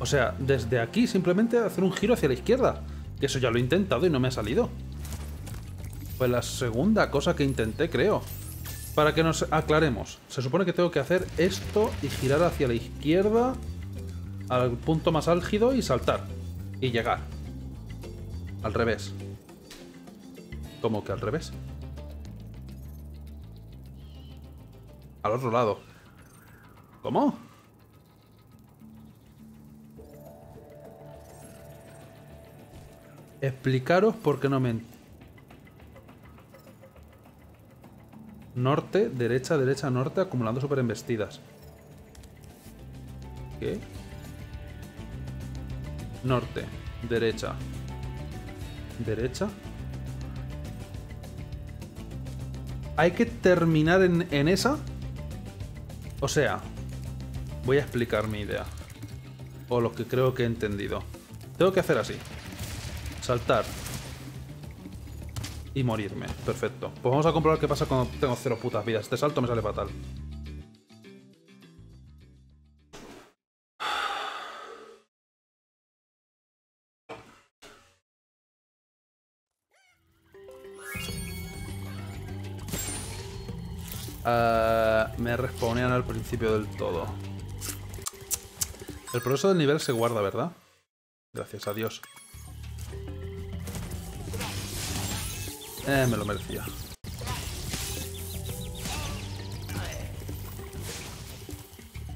O sea, desde aquí simplemente hacer un giro hacia la izquierda. Que eso ya lo he intentado y no me ha salido. Fue la segunda cosa que intenté, creo. Para que nos aclaremos. Se supone que tengo que hacer esto y girar hacia la izquierda al punto más álgido y saltar. Y llegar. Al revés. ¿Cómo que al revés? Al otro lado. ¿Cómo? Explicaros por qué no me... Norte, derecha, derecha, norte, acumulando super embestidas. ¿Qué? Norte, derecha. Derecha. Hay que terminar en, en esa. O sea, voy a explicar mi idea. O lo que creo que he entendido. Tengo que hacer así. Saltar. Y morirme. Perfecto. Pues vamos a comprobar qué pasa cuando tengo cero putas vidas. Este salto me sale fatal. Uh, me respawnean al principio del todo. El progreso del nivel se guarda, ¿verdad? Gracias a Dios. Eh, me lo merecía.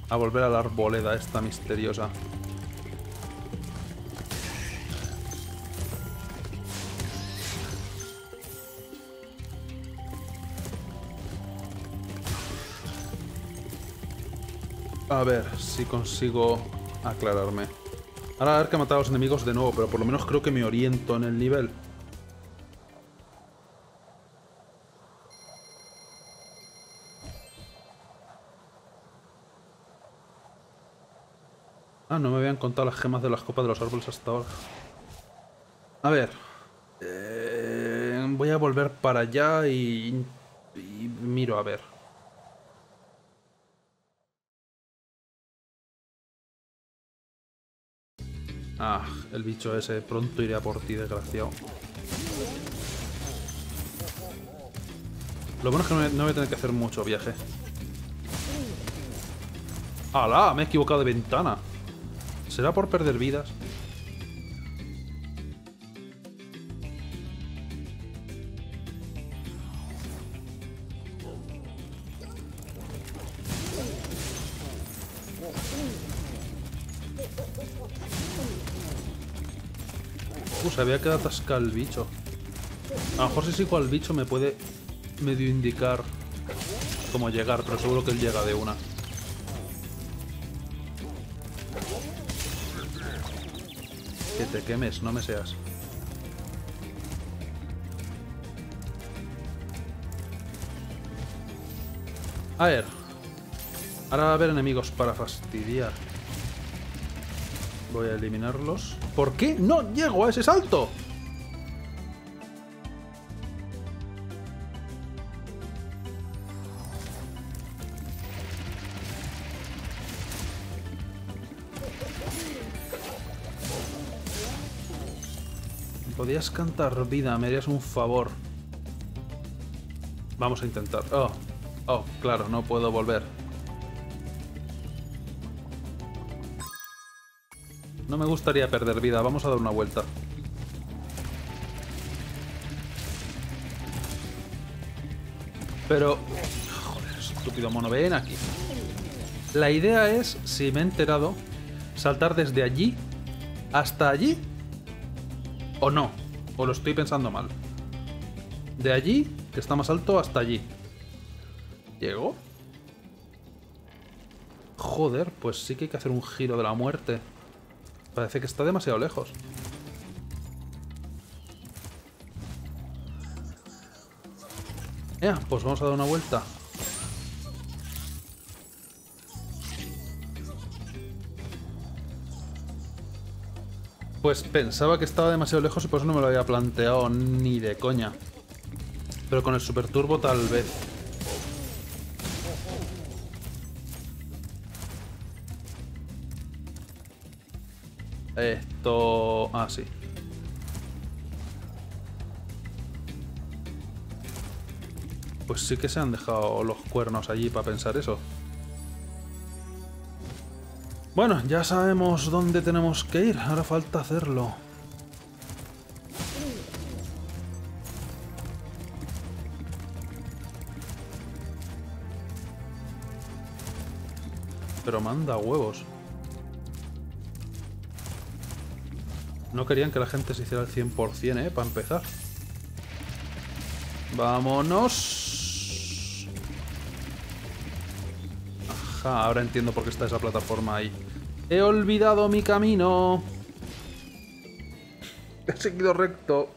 A volver a la arboleda esta misteriosa. A ver si consigo aclararme. Ahora va a haber que matar a los enemigos de nuevo, pero por lo menos creo que me oriento en el nivel. Ah, no me habían contado las gemas de las copas de los árboles hasta ahora. A ver. Eh, voy a volver para allá y, y miro a ver. Ah, el bicho ese. Pronto iré a por ti, desgraciado. Lo bueno es que no voy a tener que hacer mucho viaje. ¡Hala! Me he equivocado de ventana. ¿Será por perder vidas? Se había quedado atascado el bicho. A lo mejor si sigo al bicho me puede medio indicar cómo llegar, pero seguro que él llega de una. Que te quemes, no me seas. A ver. Ahora va a haber enemigos para fastidiar. Voy a eliminarlos. ¿Por qué no llego a ese salto? Podías cantar vida, me harías un favor. Vamos a intentar. Oh, oh, claro, no puedo volver. No me gustaría perder vida, vamos a dar una vuelta. Pero... Joder, estúpido mono, ven aquí. La idea es, si me he enterado, saltar desde allí hasta allí. O no, o lo estoy pensando mal. De allí, que está más alto, hasta allí. ¿Llego? Joder, pues sí que hay que hacer un giro de la muerte. Parece que está demasiado lejos. Ya, pues vamos a dar una vuelta. Pues pensaba que estaba demasiado lejos y por eso no me lo había planteado ni de coña. Pero con el Super Turbo tal vez. Esto... Ah, sí. Pues sí que se han dejado los cuernos allí para pensar eso. Bueno, ya sabemos dónde tenemos que ir. Ahora falta hacerlo. Pero manda huevos. No querían que la gente se hiciera el cien por cien, ¿eh? Para empezar. ¡Vámonos! Ajá, ahora entiendo por qué está esa plataforma ahí. ¡He olvidado mi camino! He seguido recto.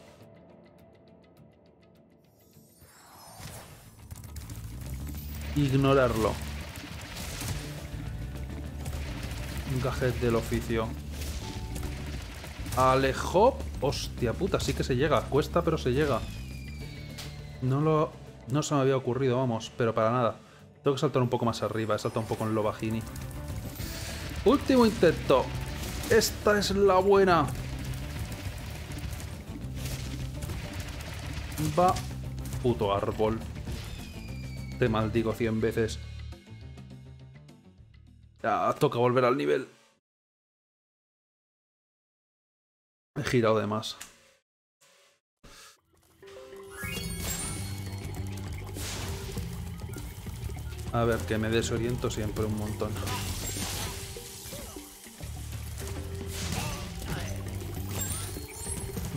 Ignorarlo. Un gadget del oficio. Alejop, hostia puta, sí que se llega, cuesta pero se llega. No lo, no se me había ocurrido, vamos, pero para nada. Tengo que saltar un poco más arriba, he saltado un poco en lo bajini. Último intento. Esta es la buena. Va, puto árbol. te maldigo cien veces. Ya, toca volver al nivel. He girado de más. A ver, que me desoriento siempre un montón.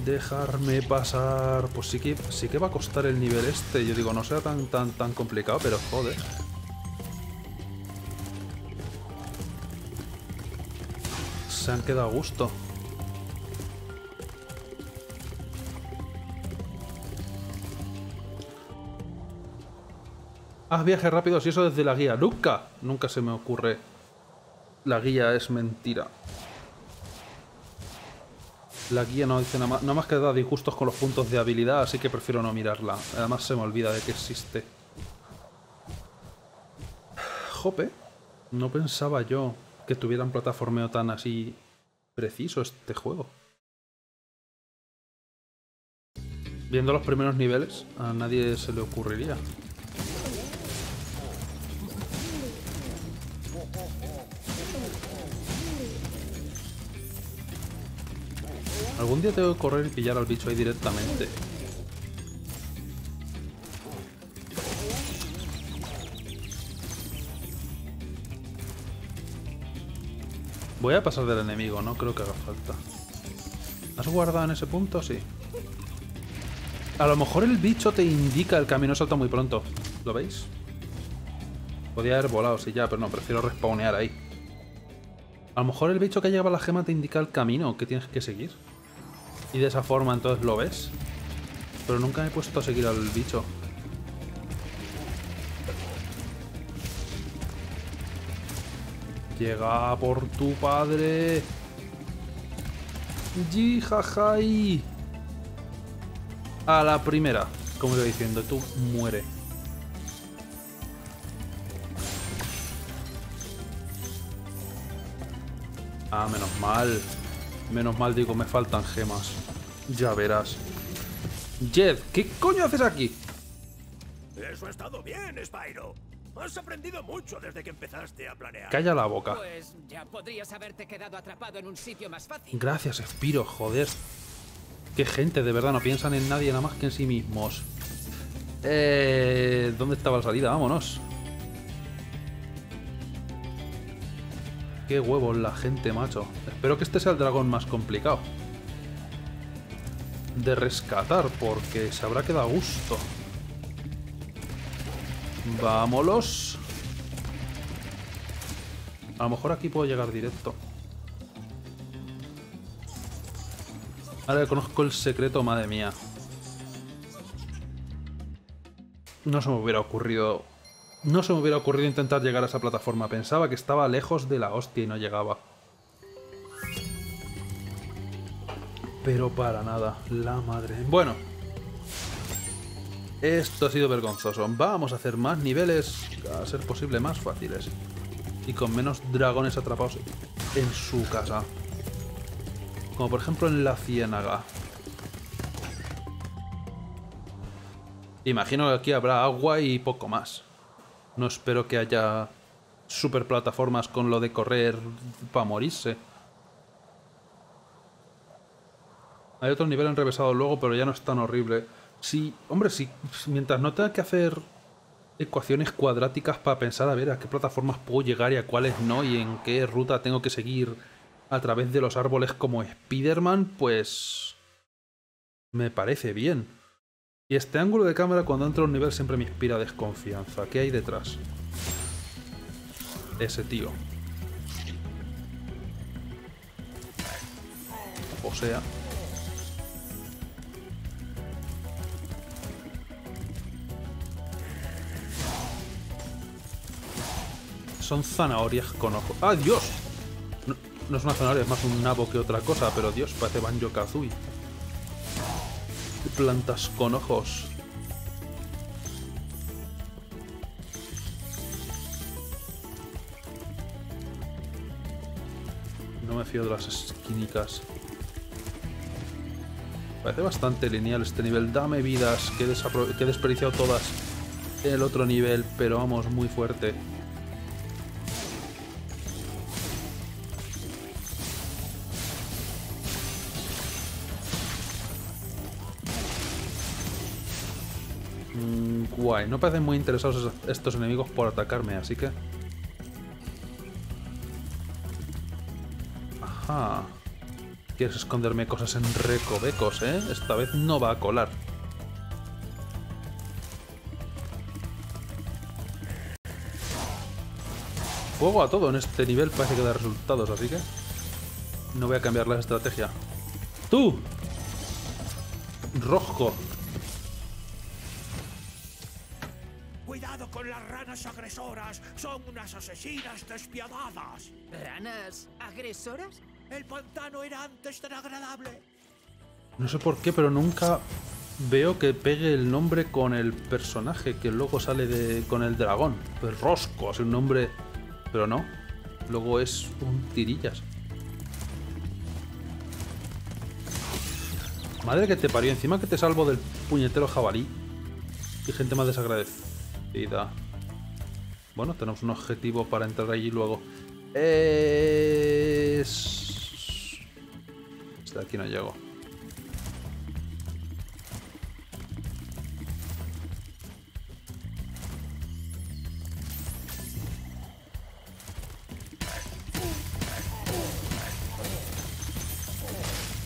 Dejarme pasar... Pues sí que, sí que va a costar el nivel este. Yo digo, no sea tan, tan, tan complicado, pero joder. Se han quedado a gusto. Haz viajes rápidos y eso desde la guía. ¡Nunca! Nunca se me ocurre. La guía es mentira. La guía no dice nada más, nada más que da disgustos con los puntos de habilidad, así que prefiero no mirarla. Además se me olvida de que existe. Jope, no pensaba yo que tuviera un plataformeo tan así preciso este juego. Viendo los primeros niveles, a nadie se le ocurriría. Algún día tengo que correr y pillar al bicho ahí directamente. Voy a pasar del enemigo, no creo que haga falta. ¿Has guardado en ese punto? Sí. A lo mejor el bicho te indica el camino, salta muy pronto. ¿Lo veis? Podía haber volado, sí, ya, pero no, prefiero respawnear ahí. A lo mejor el bicho que lleva la gema te indica el camino que tienes que seguir. Y de esa forma entonces lo ves. Pero nunca me he puesto a seguir al bicho. Llega por tu padre. ¡Yijajai! A la primera, como iba diciendo, tú muere. Ah, menos mal. Menos mal, digo, me faltan gemas. Ya verás. Jed, ¿qué coño haces aquí? Eso ha estado bien, Spyro. Has aprendido mucho desde que empezaste a planear. Calla la boca. Pues ya podrías haberte quedado atrapado en un sitio más fácil. Gracias, Spyro, joder. Qué gente, de verdad, no piensan en nadie nada más que en sí mismos. Eh, ¿Dónde estaba la salida? Vámonos. Qué huevos la gente, macho. Espero que este sea el dragón más complicado de rescatar, porque se habrá quedado a gusto. Vámonos. A lo mejor aquí puedo llegar directo. Ahora que conozco el secreto, madre mía. No se me hubiera ocurrido... No se me hubiera ocurrido intentar llegar a esa plataforma. Pensaba que estaba lejos de la hostia y no llegaba. Pero para nada. La madre... Bueno. Esto ha sido vergonzoso. Vamos a hacer más niveles, a ser posible más fáciles. Y con menos dragones atrapados en su casa. Como por ejemplo en la ciénaga. Imagino que aquí habrá agua y poco más. No espero que haya super plataformas con lo de correr para morirse. Hay otro nivel enrevesado luego, pero ya no es tan horrible. Sí, hombre, sí. Mientras no tenga que hacer ecuaciones cuadráticas para pensar a ver a qué plataformas puedo llegar y a cuáles no, y en qué ruta tengo que seguir a través de los árboles como Spider-Man, pues... me parece bien. Y este ángulo de cámara cuando entro a un nivel siempre me inspira desconfianza. ¿Qué hay detrás? Ese tío. O sea... son zanahorias con ojos. ¡Ah, Dios! No, no es una zanahoria, es más un nabo que otra cosa, pero Dios, parece Banjo Kazooie. Plantas con ojos. No me fío de las esquinicas. Parece bastante lineal este nivel. Dame vidas, que he, que he desperdiciado todas. el otro nivel, pero vamos, muy fuerte. Mm, guay, no parecen muy interesados estos enemigos por atacarme, así que... Ajá. Quieres esconderme cosas en recovecos, ¿eh? Esta vez no va a colar. Juego a todo en este nivel, parece que da resultados, así que... No voy a cambiar la estrategia. ¡Tú! ¡Rojo! ¡Cuidado con las ranas agresoras! ¡Son unas asesinas despiadadas! ¿Ranas agresoras? ¡El pantano era antes tan agradable! No sé por qué, pero nunca veo que pegue el nombre con el personaje que luego sale de... con el dragón. Pues Rosco, así un nombre... Pero no, luego es un tirillas. Madre que te parió, encima que te salvo del puñetero jabalí. Y gente más desagradecida. Bueno, tenemos un objetivo para entrar allí luego. Es... Hasta aquí no llego.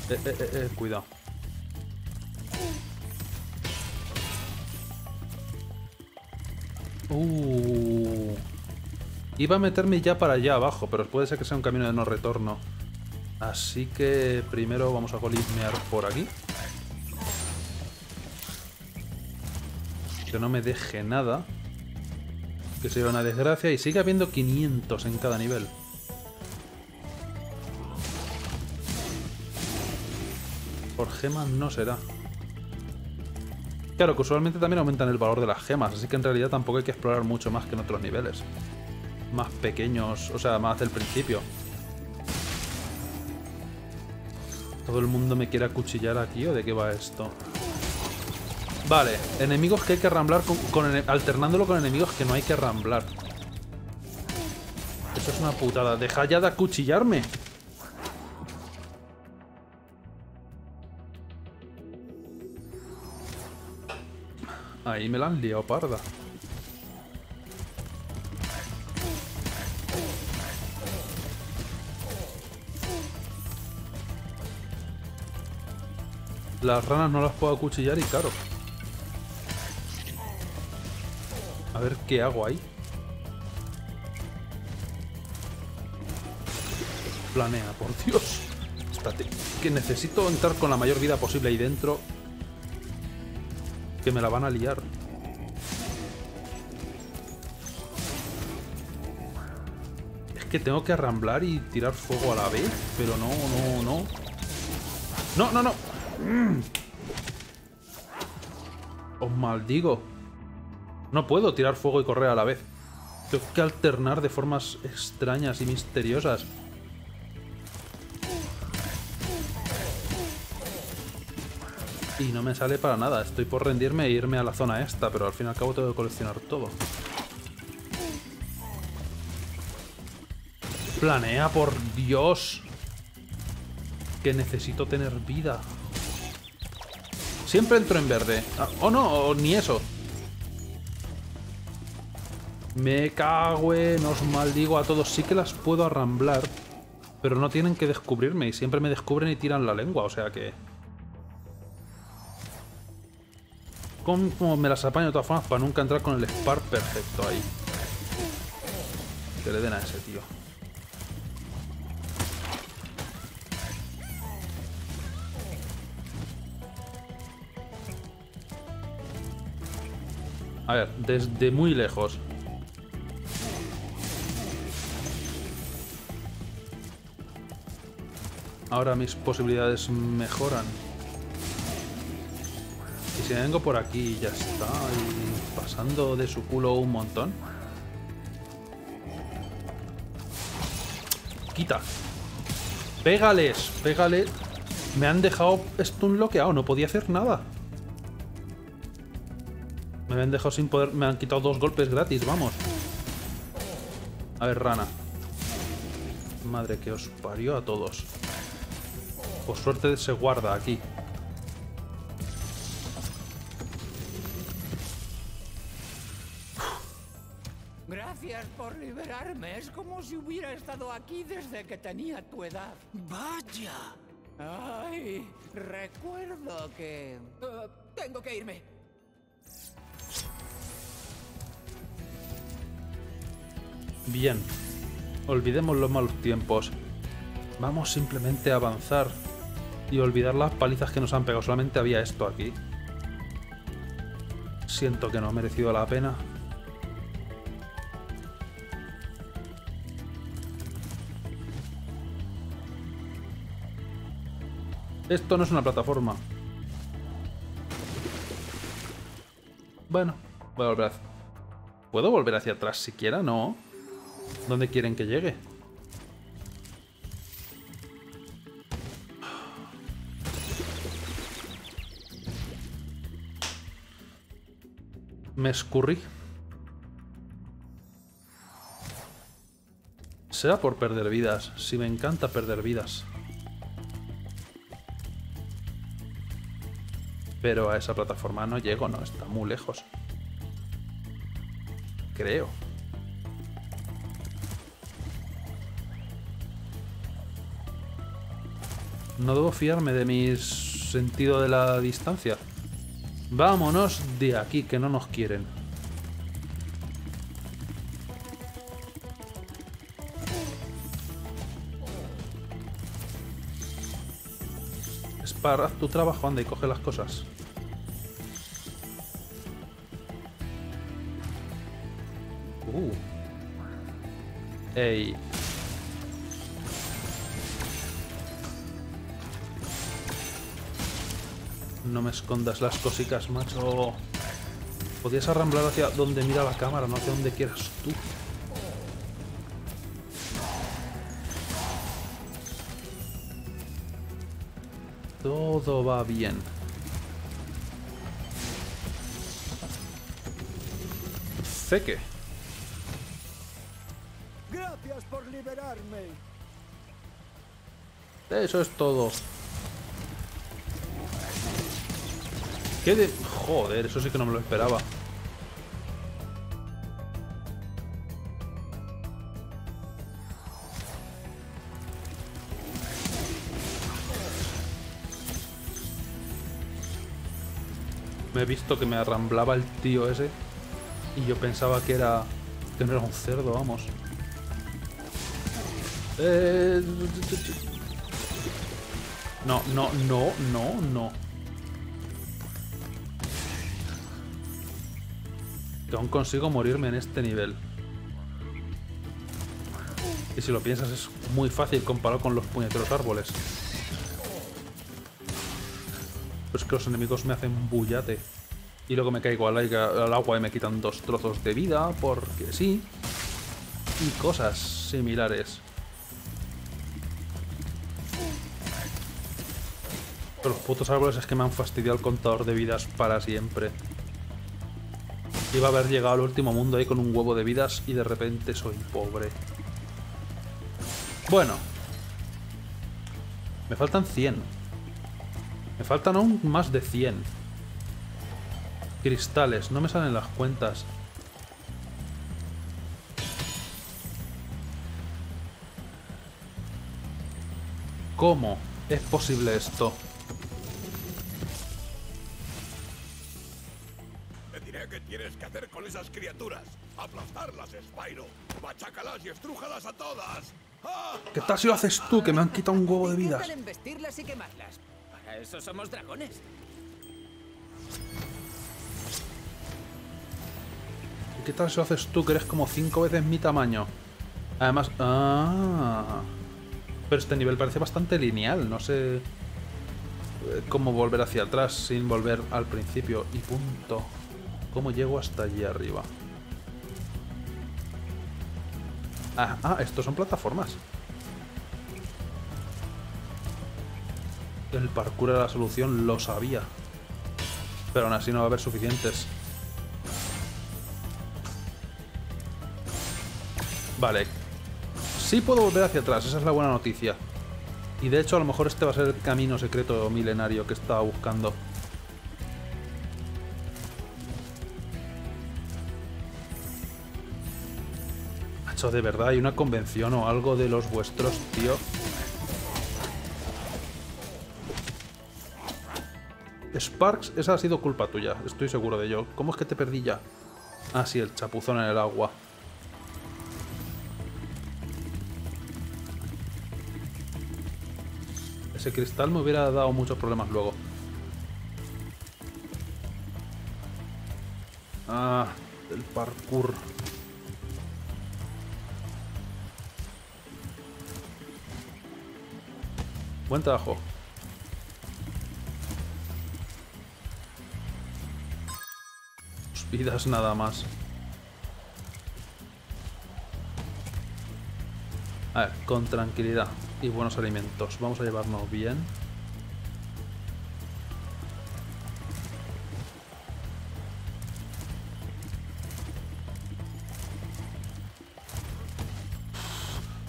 Eh, eh, eh, eh, cuidado. Uh, iba a meterme ya para allá abajo, pero puede ser que sea un camino de no retorno. Así que primero vamos a golismear por aquí. Que no me deje nada. Que sería una desgracia. Y sigue habiendo quinientos en cada nivel. Por gemas no será. Claro que usualmente también aumentan el valor de las gemas, así que en realidad tampoco hay que explorar mucho más que en otros niveles más pequeños, o sea, más del principio. Todo el mundo me quiere acuchillar aquí, ¿o de qué va esto? Vale, enemigos que hay que ramblar con, con, alternándolo con enemigos que no hay que ramblar. Eso es una putada. ¡Deja ya de acuchillarme! Ahí me la han liado parda. Las ranas no las puedo acuchillar y claro. A ver qué hago ahí. Planea, por Dios. Espérate, que necesito entrar con la mayor vida posible ahí dentro. Que me la van a liar. Es que tengo que arramblar y tirar fuego a la vez, pero no, no, no. No, no, no. Mm. Os maldigo. No puedo tirar fuego y correr a la vez. Tengo que alternar de formas extrañas y misteriosas. Y no me sale para nada. Estoy por rendirme e irme a la zona esta, pero al fin y al cabo tengo que coleccionar todo. Planea, por Dios. Que necesito tener vida. Siempre entro en verde. Ah, oh no, oh, ni eso. Me cago en... Os maldigo a todos. Sí que las puedo arramblar, pero no tienen que descubrirme. Y siempre me descubren y tiran la lengua, o sea que... Como me las apaño de todas formas para nunca entrar con el spar perfecto ahí. Que le den a ese tío. A ver, desde muy lejos. Ahora mis posibilidades mejoran. Si vengo por aquí ya está, y pasando de su culo un montón. Quita. Pégales, pégales. Me han dejado stunloqueado, no podía hacer nada. Me Me han dejado sin poder... Me han quitado dos golpes gratis, vamos. A ver, rana. Madre que os parió a todos. Por suerte se guarda aquí. Gracias por liberarme. Es como si hubiera estado aquí desde que tenía tu edad. ¡Vaya! Ay, recuerdo que... Uh, tengo que irme. Bien. Olvidemos los malos tiempos. Vamos simplemente a avanzar y olvidar las palizas que nos han pegado. Solamente había esto aquí. Siento que no ha merecido la pena. Esto no es una plataforma. Bueno, voy a volver hacia... ¿Puedo volver hacia atrás siquiera? No. ¿Dónde quieren que llegue? Me escurrí. Será por perder vidas. Si me encanta perder vidas. Pero a esa plataforma no llego, no, está muy lejos. Creo. No debo fiarme de mi sentido de la distancia. Vámonos de aquí, que no nos quieren. Haz tu trabajo, anda y coge las cosas. Uh. Ey. No me escondas las cositas, macho. Podías arramblar hacia donde mira la cámara, no hacia donde quieras tú. Todo va bien. Ceque. Gracias por liberarme. Eso es todo. ¿Qué de...? Joder, eso sí que no me lo esperaba. Me he visto que me arramblaba el tío ese y yo pensaba que era que no era un cerdo, vamos. Eh... No, no, no, no, no. Que aún consigo morirme en este nivel. Y si lo piensas es muy fácil comparado con los puñeteros árboles. Es que los enemigos me hacen bullate y luego me caigo al, aire, al agua y me quitan dos trozos de vida porque sí, y cosas similares. Pero los putos árboles es que me han fastidiado el contador de vidas para siempre. Iba a haber llegado al último mundo ahí con un huevo de vidas y de repente soy pobre. Bueno, me faltan cien. Me faltan aún más de cien. Cristales, no me salen las cuentas. ¿Cómo es posible esto? Te diré qué tienes que hacer con esas criaturas. Aplastarlas, Spyro. Machácalas y estrújalas a todas. ¿Qué tal si lo haces tú, que me han quitado un huevo de vidas? Embestirlas y quemarlas. Eso somos dragones. ¿Qué tal si lo haces tú, que eres como cinco veces mi tamaño? Además... Ah, pero este nivel parece bastante lineal. No sé cómo volver hacia atrás sin volver al principio. Y punto. ¿Cómo llego hasta allí arriba? Ah, ah, estos son plataformas. El parkour era la solución, lo sabía. Pero aún así no va a haber suficientes. Vale. Sí puedo volver hacia atrás, esa es la buena noticia. Y de hecho a lo mejor este va a ser el camino secreto milenario que estaba buscando. Macho, de verdad, ¿hay una convención o algo de los vuestros, tío? Sparks, esa ha sido culpa tuya, estoy seguro de ello. ¿Cómo es que te perdí ya? Ah, sí, el chapuzón en el agua. Ese cristal me hubiera dado muchos problemas luego. Ah, el parkour. Buen trabajo. Vidas nada más. A ver, con tranquilidad y buenos alimentos. Vamos a llevarnos bien.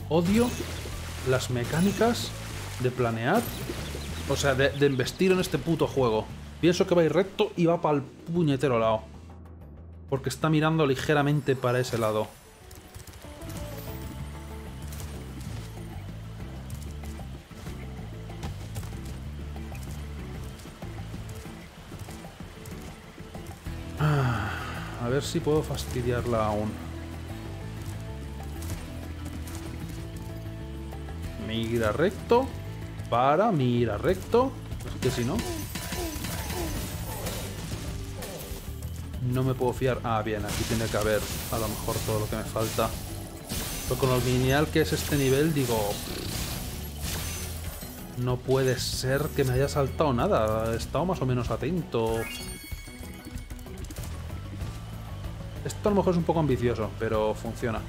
Odio las mecánicas de planear. O sea, de, de investir en este puto juego. Pienso que va a ir recto y va para el puñetero lado. Porque está mirando ligeramente para ese lado. A ver si puedo fastidiarla aún. Mira recto. Para, mira recto. Es que si no... No me puedo fiar. Ah, bien, aquí tiene que haber a lo mejor todo lo que me falta. Pero con lo lineal que es este nivel, digo... No puede ser que me haya saltado nada. He estado más o menos atento. Esto a lo mejor es un poco ambicioso, pero funciona.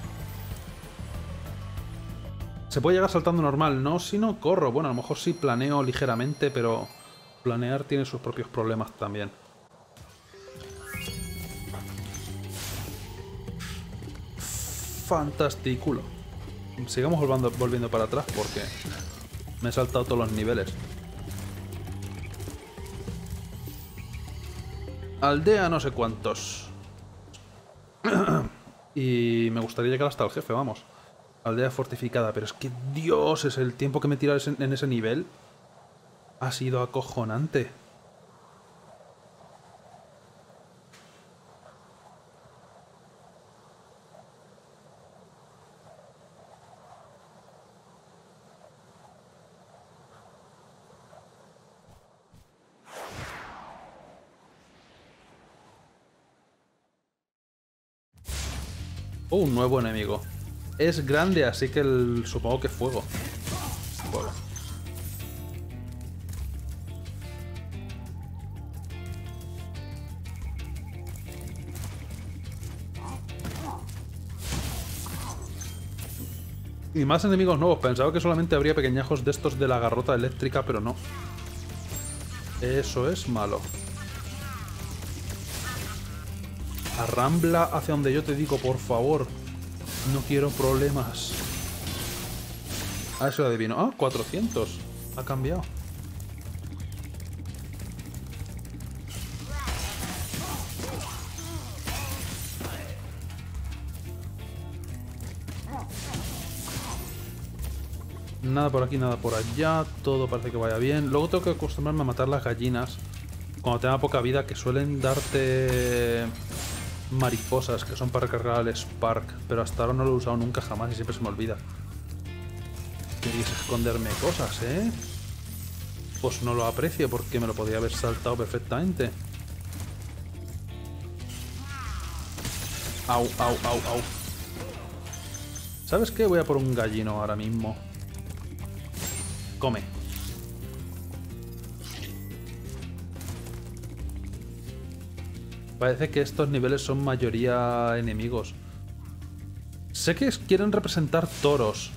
Se puede llegar saltando normal, ¿no? Si no corro. Bueno, a lo mejor sí planeo ligeramente, pero... Planear tiene sus propios problemas también. Fantástico. Sigamos volviendo, volviendo para atrás porque me he saltado todos los niveles. Aldea no sé cuántos. Y me gustaría llegar hasta el jefe, vamos. Aldea fortificada, pero es que Dios, es el tiempo que me he tirado en ese nivel. Ha sido acojonante. Oh, un nuevo enemigo. Es grande, así que el... supongo que fuego. Bueno. Y más enemigos nuevos. Pensaba que solamente habría pequeñajos de estos de la garrota eléctrica, pero no. Eso es malo. Arrambla hacia donde yo te digo, por favor. No quiero problemas. A ver si lo adivino. Ah, cuatrocientos. Ha cambiado. Nada por aquí, nada por allá. Todo parece que vaya bien. Luego tengo que acostumbrarme a matar las gallinas. Cuando tenga poca vida, que suelen darte... mariposas que son para recargar al Spark, pero hasta ahora no lo he usado nunca jamás y siempre se me olvida. ¿Queréis esconderme cosas, eh? Pues no lo aprecio porque me lo podía haber saltado perfectamente. Au, au, au, au. ¿Sabes qué? Voy a por un gallino ahora mismo. Come. Parece que estos niveles son mayoría enemigos. Sé que quieren representar toros,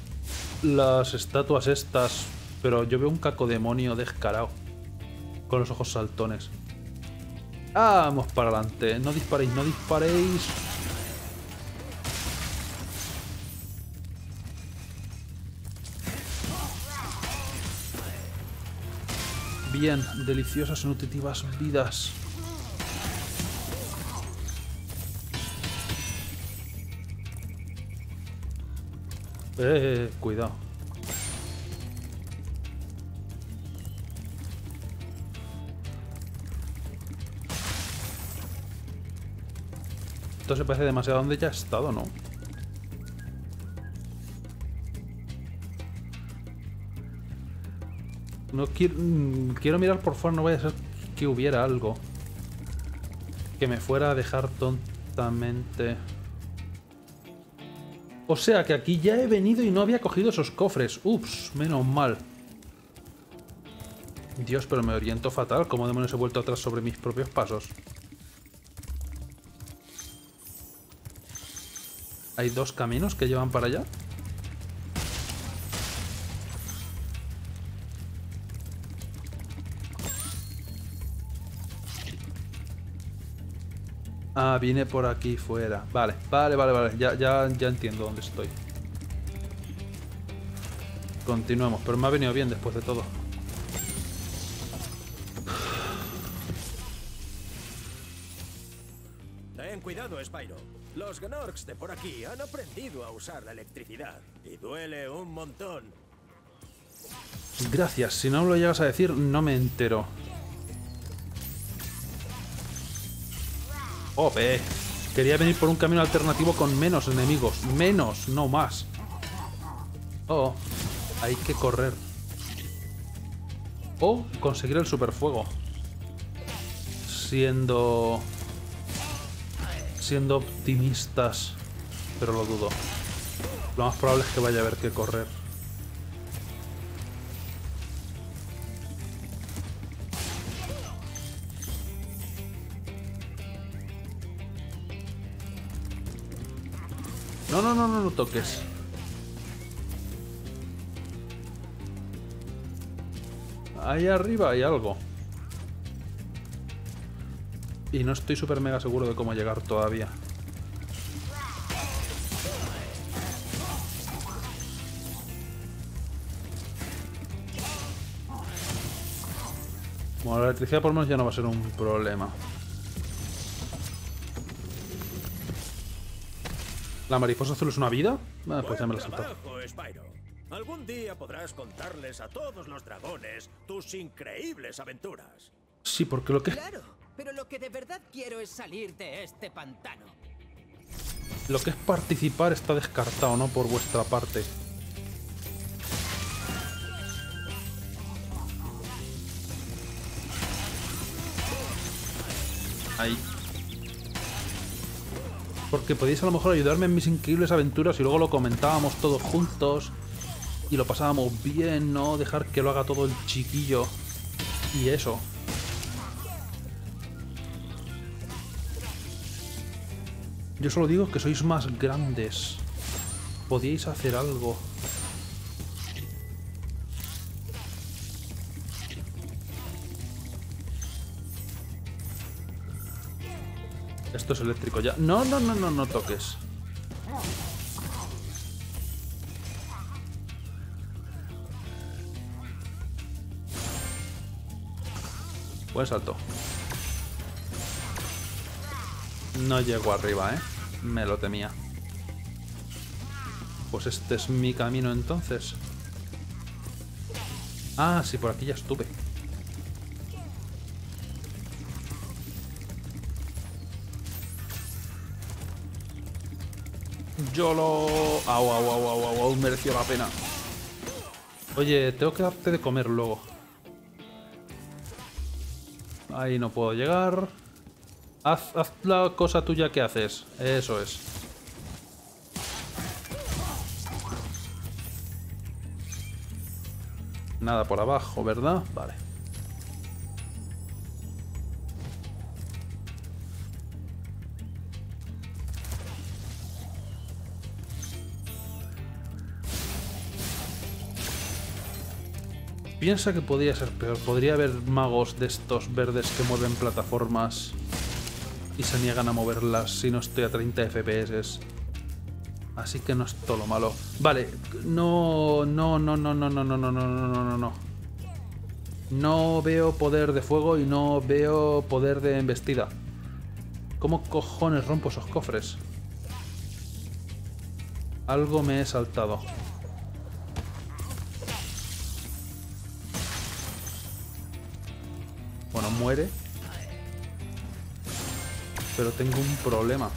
las estatuas estas, pero yo veo un cacodemonio descarado, con los ojos saltones. ¡Vamos para adelante! ¡No disparéis, no disparéis! Bien, deliciosas y nutritivas vidas. Eh, eh, eh, cuidado. Esto se parece demasiado a donde ya he estado, ¿no? No quiero, quiero mirar por fuera, no vaya a ser que hubiera algo que me fuera a dejar tontamente. O sea que aquí ya he venido y no había cogido esos cofres. Ups, menos mal. Dios, pero me oriento fatal. ¿Cómo demonios he vuelto atrás sobre mis propios pasos? Hay dos caminos que llevan para allá. Ah, vine por aquí fuera. Vale, vale, vale, vale. Ya, ya, ya entiendo dónde estoy. Continuemos, pero me ha venido bien después de todo. Ten cuidado, Spyro. Los Gnorcs de por aquí han aprendido a usar la electricidad. Y duele un montón. Gracias, si no lo llegas a decir, no me entero. Oh, eh. Quería venir por un camino alternativo con menos enemigos. Menos, no más. Oh, hay que correr. O conseguir el superfuego. Siendo... Siendo optimistas. Pero lo dudo. Lo más probable es que vaya a haber que correr. No, no, no, no lo toques. Ahí arriba hay algo. Y no estoy súper mega seguro de cómo llegar todavía. Bueno, la electricidad por lo menos ya no va a ser un problema. ¿La mariposa azul es una vida? Ah, pues ya me la he saltado. Algún día podrás contarles a todos los dragones tus increíbles aventuras. Sí, porque lo que... Claro, pero lo que de verdad quiero es salir de este pantano. Lo que es participar está descartado, ¿no? Por vuestra parte. Ahí. Porque podéis a lo mejor ayudarme en mis increíbles aventuras y luego lo comentábamos todos juntos y lo pasábamos bien, no dejar que lo haga todo el chiquillo y eso. Yo solo digo que sois más grandes. Podíais hacer algo. Esto es eléctrico ya. No, no, no, no, no toques. Buen salto. No llego arriba, ¿eh? Me lo temía. Pues este es mi camino entonces. Ah, sí, por aquí ya estuve. Yo lo... Au, au, au, au, au, au, mereció la pena. Oye, tengo que darte de comer luego. Ahí no puedo llegar. Haz, haz la cosa tuya que haces. Eso es. Nada por abajo, ¿verdad? Vale. Piensa que podría ser peor. Podría haber magos de estos verdes que mueven plataformas y se niegan a moverlas si no estoy a treinta F P S. Así que no es todo lo malo. Vale, no, no, no, no, no, no, no, no, no, no, no, no. No veo poder de fuego y no veo poder de embestida. ¿Cómo cojones rompo esos cofres? Algo me he saltado. Bueno, muere. Pero tengo un problema.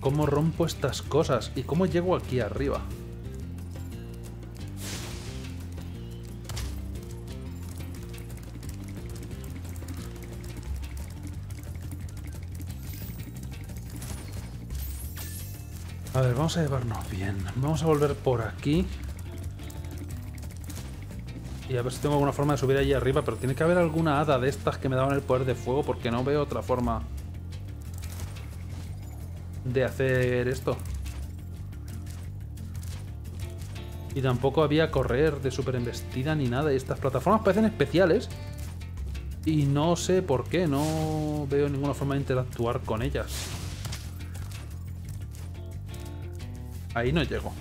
¿Cómo rompo estas cosas? ¿Y cómo llego aquí arriba? A ver, vamos a llevarnos bien. Vamos a volver por aquí. Y a ver si tengo alguna forma de subir allí arriba. Pero tiene que haber alguna hada de estas que me daban el poder de fuego, porque no veo otra forma de hacer esto. Y tampoco había correr de super embestida ni nada. Y estas plataformas parecen especiales. Y no sé por qué. No veo ninguna forma de interactuar con ellas. Ahí no llego.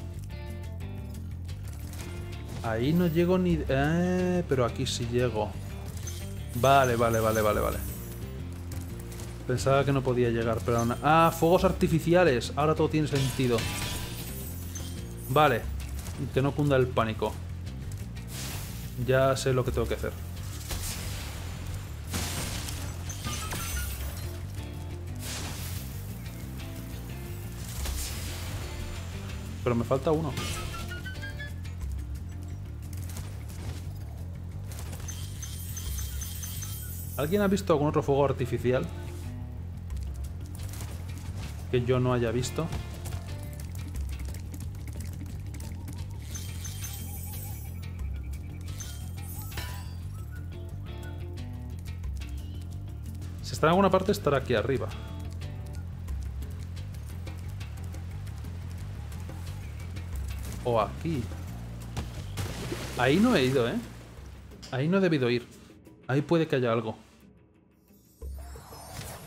Ahí no llego ni... Eh, pero aquí sí llego. Vale, vale, vale, vale, vale. Pensaba que no podía llegar, pero... Una... ¡Ah! ¡Fuegos artificiales! Ahora todo tiene sentido. Vale. Que no cunda el pánico. Ya sé lo que tengo que hacer. Pero me falta uno. ¿Alguien ha visto algún otro fuego artificial que yo no haya visto? Si está en alguna parte, estará aquí arriba. O aquí. Ahí no he ido, ¿eh? Ahí no he debido ir. Ahí puede que haya algo.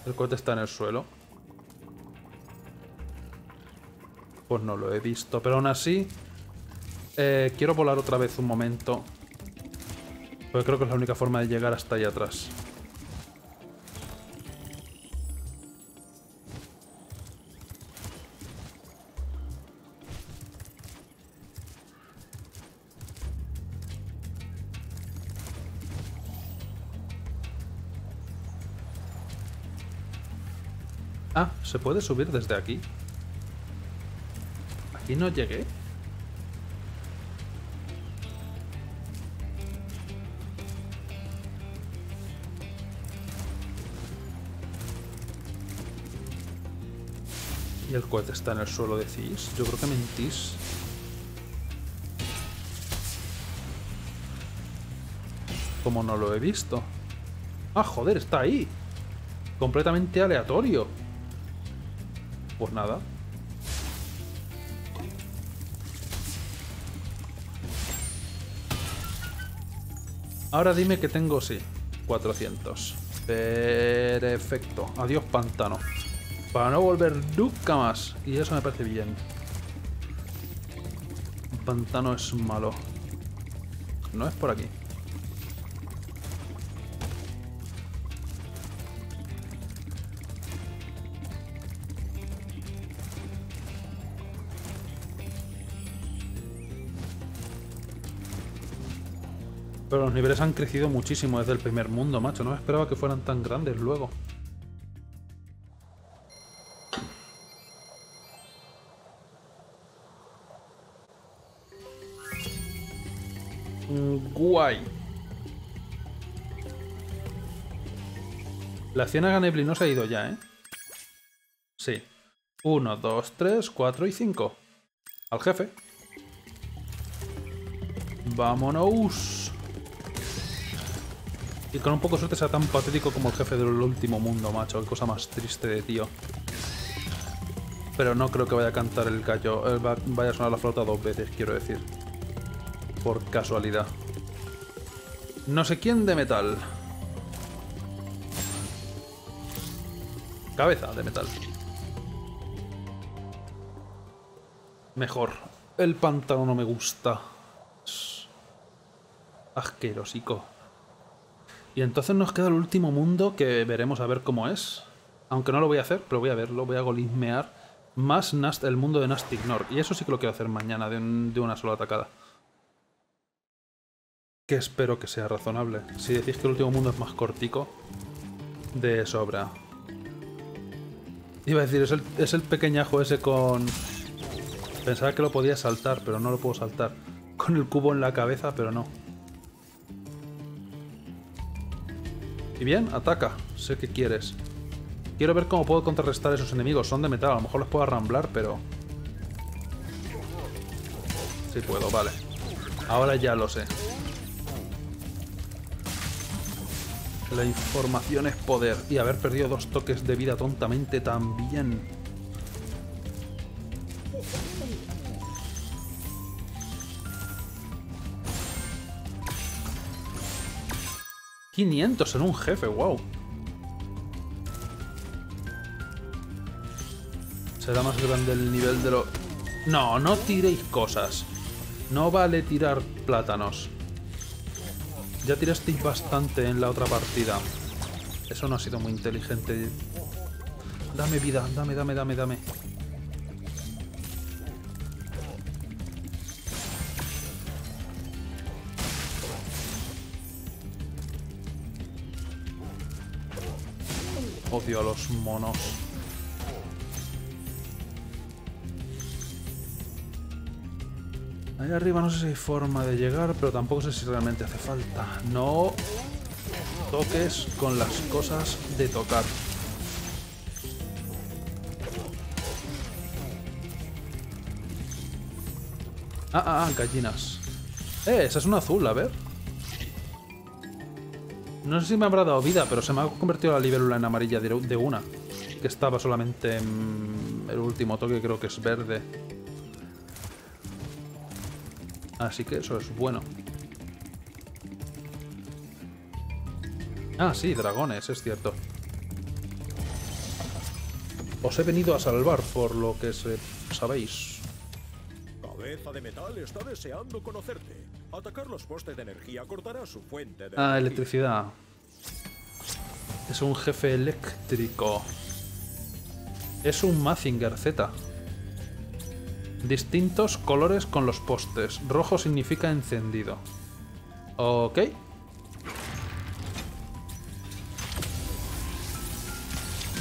El cohete está en el suelo. Pues no lo he visto, pero aún así eh, quiero volar otra vez un momento, porque creo que es la única forma de llegar hasta allá atrás. Ah, ¿se puede subir desde aquí? ¿Aquí no llegué? ¿Y el cohete está en el suelo, decís? Yo creo que mentís. ¿Cómo no lo he visto? ¡Ah, joder! ¡Está ahí! Completamente aleatorio. Pues nada. Ahora dime que tengo, sí, cuatrocientos. Perfecto. Adiós, pantano. Para no volver nunca más. Y eso me parece bien. Un pantano es malo. No es por aquí. Pero los niveles han crecido muchísimo desde el primer mundo, macho. No me esperaba que fueran tan grandes luego. Guay. La ciénaga neblinosa ha ido ya, ¿eh? Sí. Uno, dos, tres, cuatro y cinco. Al jefe. Vámonos. Y con un poco de suerte sea tan patético como el jefe del último mundo, macho. Qué cosa más triste de tío. Pero no creo que vaya a cantar el gallo. Eh, vaya a sonar la flauta dos veces, quiero decir. Por casualidad. No sé quién de metal. cabeza de metal. Mejor. El pantano no me gusta. Asquerosico. Y entonces nos queda el último mundo que veremos a ver cómo es. Aunque no lo voy a hacer, pero voy a verlo. Voy a golismear más Nast, el mundo de Gnasty Gnorc. Y eso sí que lo quiero hacer mañana de, un, de una sola atacada. Que espero que sea razonable. Si decís que el último mundo es más cortico, de sobra. Iba a decir, es el, es el pequeñajo ese con... Pensaba que lo podía saltar, pero no lo puedo saltar. Con el cubo en la cabeza, pero no. Y bien, ataca. Sé que quieres. Quiero ver cómo puedo contrarrestar a esos enemigos. Son de metal, a lo mejor los puedo arramblar, pero... Sí puedo, vale. Ahora ya lo sé. La información es poder. Y haber perdido dos toques de vida tontamente también. quinientos en un jefe, wow. Será más grande el nivel de lo... No, no tiréis cosas. No vale tirar plátanos. Ya tirasteis bastante en la otra partida. Eso no ha sido muy inteligente. Dame vida, dame, dame, dame, dame. Odio a los monos. Ahí arriba no sé si hay forma de llegar, pero tampoco sé si realmente hace falta. No toques con las cosas de tocar. Ah, ah, ah, gallinas. Eh, esa es una azul, a ver. No sé si me habrá dado vida, pero se me ha convertido la libélula en amarilla de una. Que estaba solamente en el último toque, creo que es verde. Así que eso es bueno. Ah, sí, dragones, es cierto. Os he venido a salvar, por lo que se... sabéis. Cabeza de metal está deseando conocerte. Atacar los postes de energía cortará su fuente de... Ah, electricidad. Es un jefe eléctrico. Es un Mazinger Z. Distintos colores con los postes. Rojo significa encendido. Ok.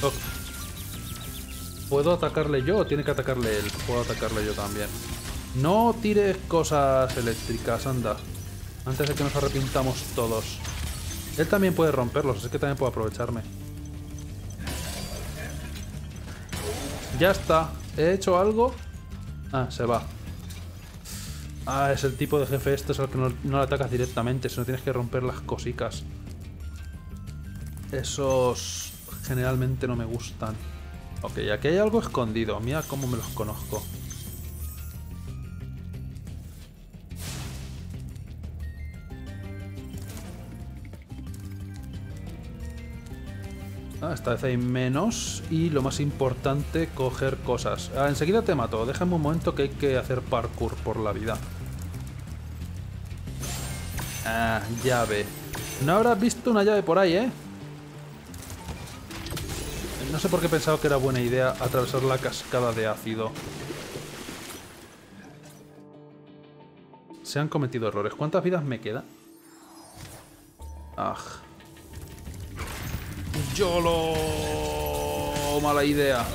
Ok. ¿Puedo atacarle yo o tiene que atacarle él? Puedo atacarle yo también. No tires cosas eléctricas, anda. Antes de que nos arrepintamos todos. Él también puede romperlos, así que también puedo aprovecharme. Ya está. ¿He hecho algo? Ah, se va. Ah, es el tipo de jefe este, es el que no, no lo atacas directamente, sino tienes que romper las cositas. Esos generalmente no me gustan. Ok, aquí hay algo escondido. Mira cómo me los conozco. Ah, esta vez hay menos y lo más importante, coger cosas. Ah, enseguida te mato. Déjame un momento que hay que hacer parkour por la vida. Ah, llave. No habrás visto una llave por ahí, ¿eh? No sé por qué he pensado que era buena idea atravesar la cascada de ácido. Se han cometido errores. ¿Cuántas vidas me queda? Ah... ¡Yolo! Mala idea.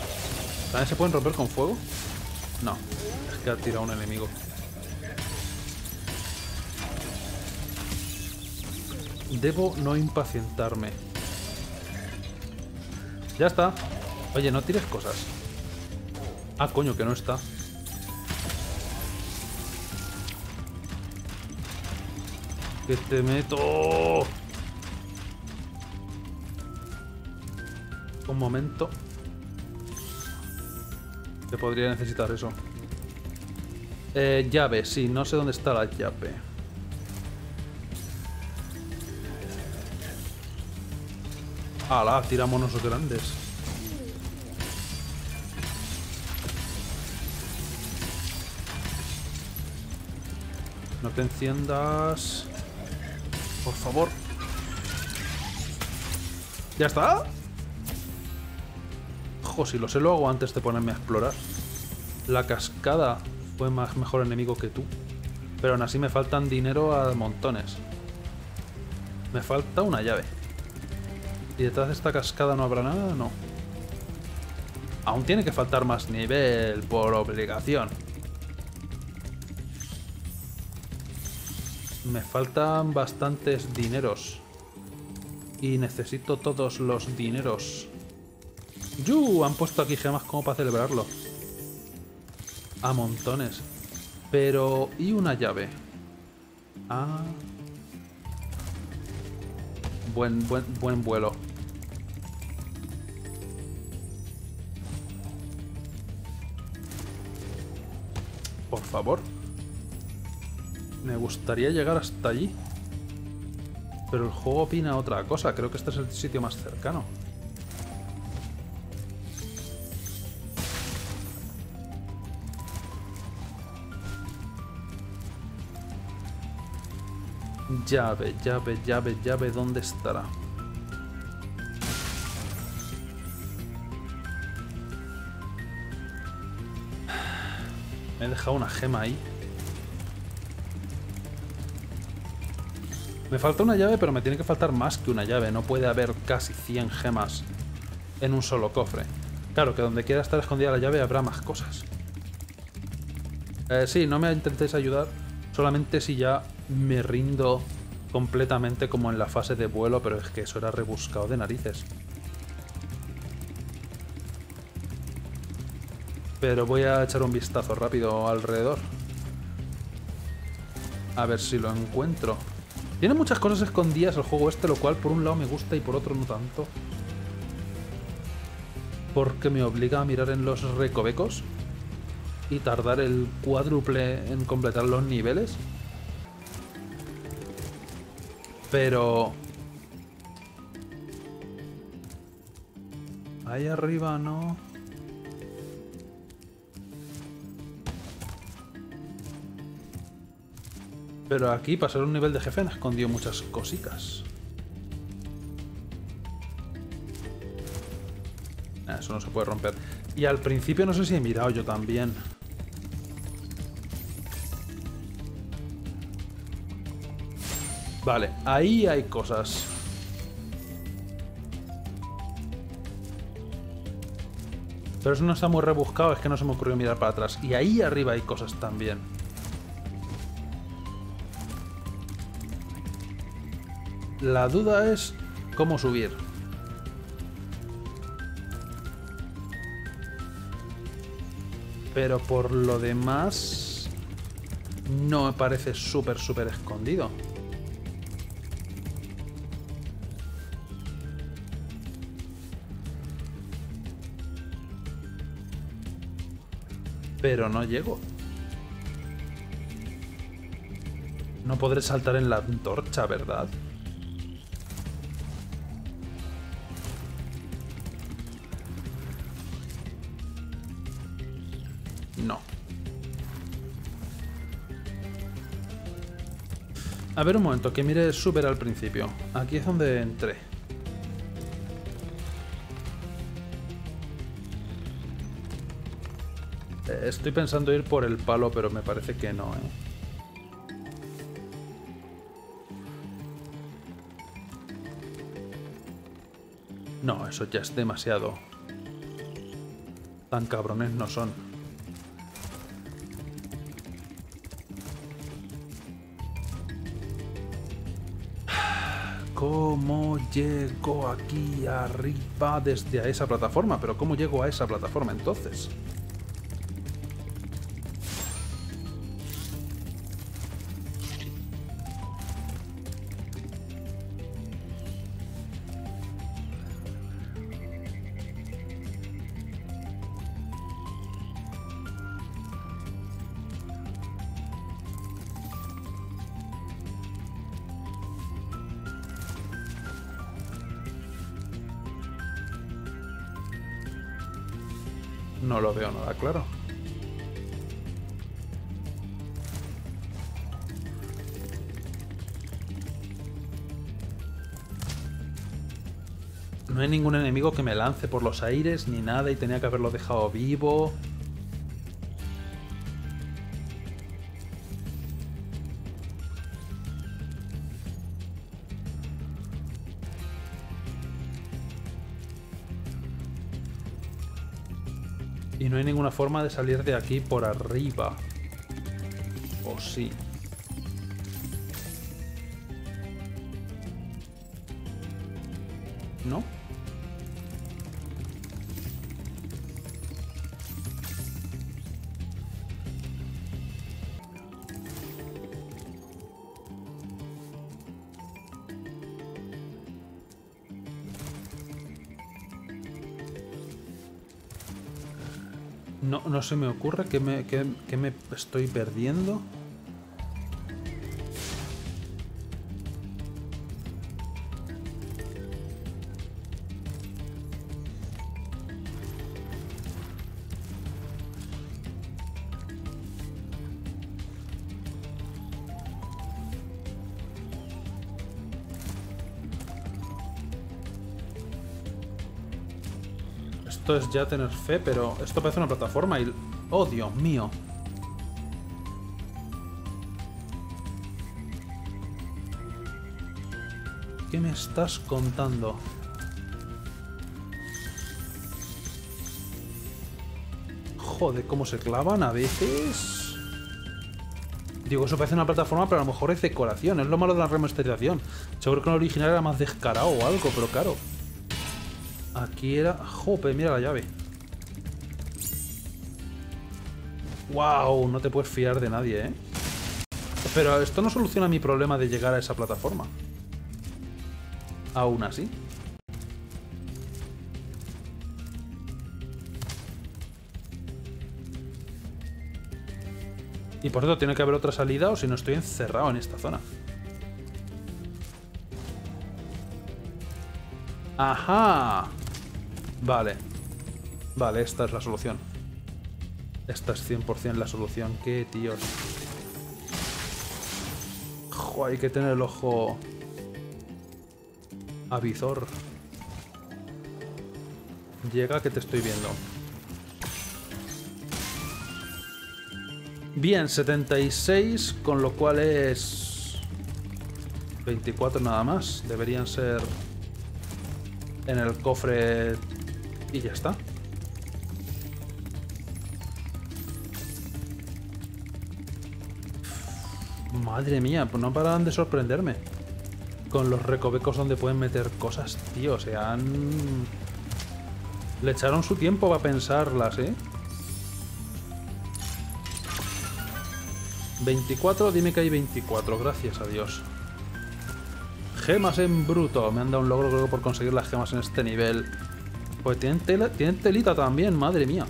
¿También se pueden romper con fuego? No. Es que ha tirado un enemigo. Debo no impacientarme. Ya está. Oye, no tires cosas. Ah, coño, que no está. ¡Que te meto! Un momento. Que podría necesitar eso. Eh, llave, sí. No sé dónde está la llave. ¡Hala! Tira monos grandes. te enciendas. Por favor. ¿Ya está? Jo, si lo sé, lo hago antes de ponerme a explorar. La cascada fue más mejor enemigo que tú. Pero aún así me faltan dinero a montones. Me falta una llave. ¿Y detrás de esta cascada no habrá nada? No. Aún tiene que faltar más nivel por obligación. Me faltan bastantes dineros. Y necesito todos los dineros. ¡Yu! Han puesto aquí gemas como para celebrarlo. A montones. Pero... ¿y una llave? Ah... Buen, buen, buen vuelo. Por favor. Me gustaría llegar hasta allí. Pero el juego opina otra cosa. Creo que este es el sitio más cercano. Llave, llave, llave, llave. ¿Dónde estará? Me he dejado una gema ahí. Me falta una llave, pero me tiene que faltar más que una llave. No puede haber casi cien gemas en un solo cofre. Claro, que donde quiera estar escondida la llave habrá más cosas. Eh, sí, no me intentéis ayudar. Solamente si ya me rindo completamente como en la fase de vuelo, pero es que eso era rebuscado de narices. Pero voy a echar un vistazo rápido alrededor. A ver si lo encuentro. Tiene muchas cosas escondidas el juego este, lo cual por un lado me gusta y por otro no tanto. Porque me obliga a mirar en los recovecos y tardar el cuádruple en completar los niveles. Pero... ahí arriba no... Pero aquí, para ser un nivel de jefe, me escondió muchas cositas. Eso no se puede romper. Y al principio no sé si he mirado yo también. Vale, ahí hay cosas. Pero eso no está muy rebuscado, es que no se me ocurrió mirar para atrás. Y ahí arriba hay cosas también. La duda es cómo subir. Pero por lo demás... no me parece súper, súper escondido. Pero no llego. No podré saltar en la antorcha, ¿verdad? A ver un momento, que mire súper al principio. Aquí es donde entré. Estoy pensando ir por el palo, pero me parece que no, ¿eh? No, eso ya es demasiado. Tan cabrones no son. ¿Cómo llego aquí arriba desde a esa plataforma? Pero ¿cómo llego a esa plataforma entonces? No lo veo nada claro. No hay ningún enemigo que me lance por los aires ni nada y tenía que haberlo dejado vivo. Y no hay ninguna forma de salir de aquí por arriba. ¿O sí? ¿No? No, no se me ocurre que me, que, que me estoy perdiendo. Esto es ya tener fe, pero esto parece una plataforma y... ¡Oh, Dios mío! ¿Qué me estás contando? Joder, cómo se clavan a veces. Digo, eso parece una plataforma, pero a lo mejor es decoración. Es lo malo de la remasterización. Seguro que en el original era más descarado o algo, pero claro... Aquí era... ¡Jope! Mira la llave. ¡Wow! No te puedes fiar de nadie, ¿eh? Pero esto no soluciona mi problema de llegar a esa plataforma. Aún así. Y por eso tiene que haber otra salida o si no estoy encerrado en esta zona. ¡Ajá! Vale. Vale, esta es la solución. Esta es cien por cien la solución. ¡Qué tíos! ¡Jo! Hay que tener el ojo... avizor. Llega que te estoy viendo. Bien, setenta y seis, con lo cual es... veinticuatro nada más. Deberían ser... en el cofre y ya está. Madre mía, pues no paran de sorprenderme con los recovecos donde pueden meter cosas, tío. O sea, han... le echaron su tiempo para pensarlas, ¿eh? veinticuatro, dime que hay veinticuatro, gracias a Dios. Gemas en bruto. Me han dado un logro, creo, por conseguir las gemas en este nivel. Pues tienen, tela, tienen telita también, madre mía.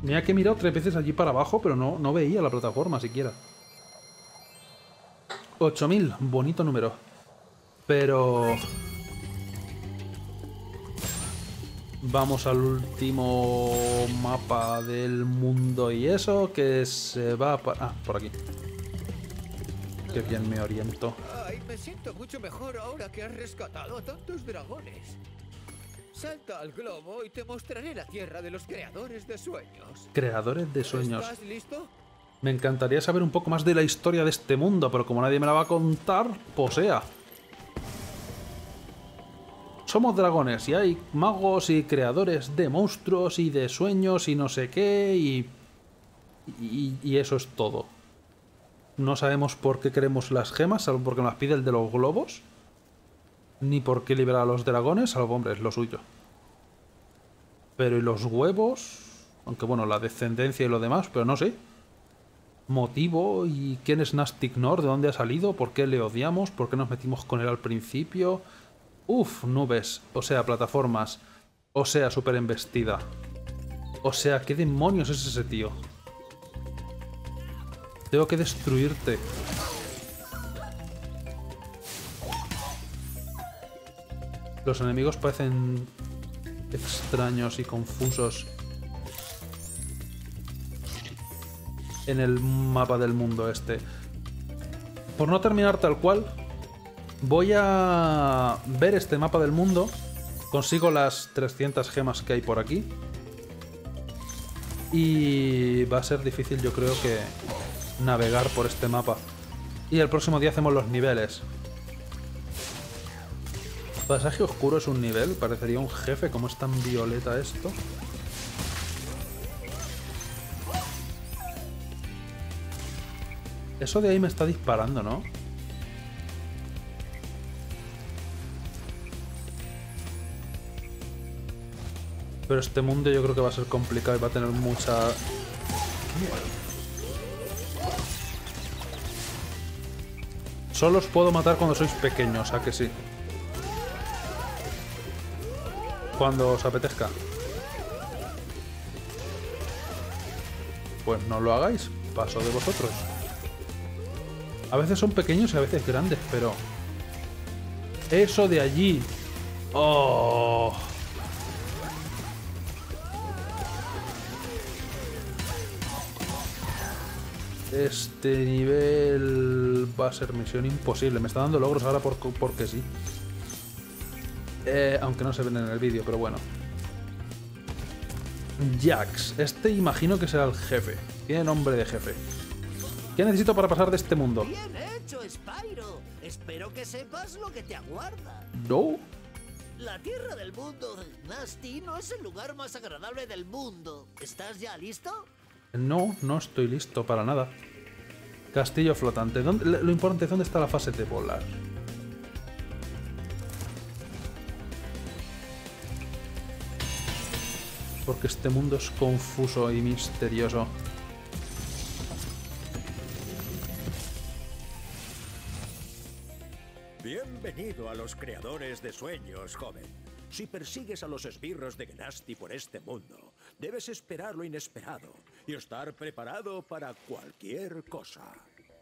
Mira que he mirado tres veces allí para abajo, pero no, no veía la plataforma siquiera. ocho mil, bonito número. Pero... vamos al último mapa del mundo y eso, que se va para... Ah, por aquí. Que bien me oriento. Ay, me siento mucho mejor ahora que has rescatado a tantos dragones. Salta al globo y te mostraré la tierra de los creadores de sueños. Creadores de sueños. ¿Estás listo? Me encantaría saber un poco más de la historia de este mundo, pero como nadie me la va a contar, posea. Somos dragones y hay magos y creadores de monstruos y de sueños y no sé qué y... Y, y eso es todo. No sabemos por qué queremos las gemas, salvo porque nos las pide el de los globos. Ni por qué liberar a los dragones, salvo, hombre, es lo suyo. Pero y los huevos... aunque bueno, la descendencia y lo demás, pero no sé. Motivo, y quién es Gnasty Gnorc, de dónde ha salido, por qué le odiamos, por qué nos metimos con él al principio... Uf, nubes, o sea, plataformas, o sea, súper embestida. O sea, ¿qué demonios es ese tío? Tengo que destruirte. Los enemigos parecen extraños y confusos en el mapa del mundo este. Por no terminar tal cual, Voy a ver este mapa del mundo. Consigo las trescientas gemas que hay por aquí. Y va a ser difícil, yo creo, que navegar por este mapa. Y el próximo día hacemos los niveles. Pasaje oscuro es un nivel, parecería un jefe. ¿Cómo es tan violeta esto? Eso de ahí me está disparando, ¿no? Pero este mundo yo creo que va a ser complicado y va a tener mucha... Solo os puedo matar cuando sois pequeños, ¿a que sí? Cuando os apetezca. Pues no lo hagáis, paso de vosotros. A veces son pequeños y a veces grandes, pero... Eso de allí... ¡Oh! Este nivel... va a ser misión imposible. Me está dando logros ahora por, porque sí. Eh, aunque no se ven en el vídeo, pero bueno. Jax. Este imagino que será el jefe. Tiene nombre de jefe. ¿Qué necesito para pasar de este mundo? Bien hecho, Spyro. Espero que sepas lo que te aguarda. No. La tierra del mundo de Gnasty no es el lugar más agradable del mundo. ¿Estás ya listo? No, no estoy listo para nada. Castillo flotante. ¿Dónde, lo importante es dónde está la fase de volar. Porque este mundo es confuso y misterioso. Bienvenido a los creadores de sueños, joven. Si persigues a los esbirros de Gnasty por este mundo, debes esperar lo inesperado y estar preparado para cualquier cosa.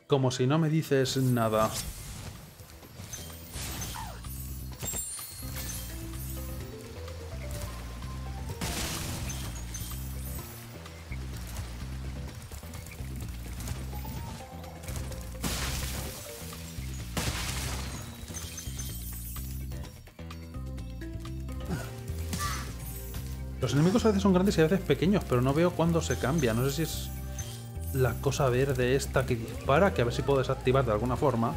Como si no me dices nada. Los enemigos a veces son grandes y a veces pequeños, pero no veo cuándo se cambia. No sé si es la cosa verde esta que dispara, que a ver si puedo desactivar de alguna forma,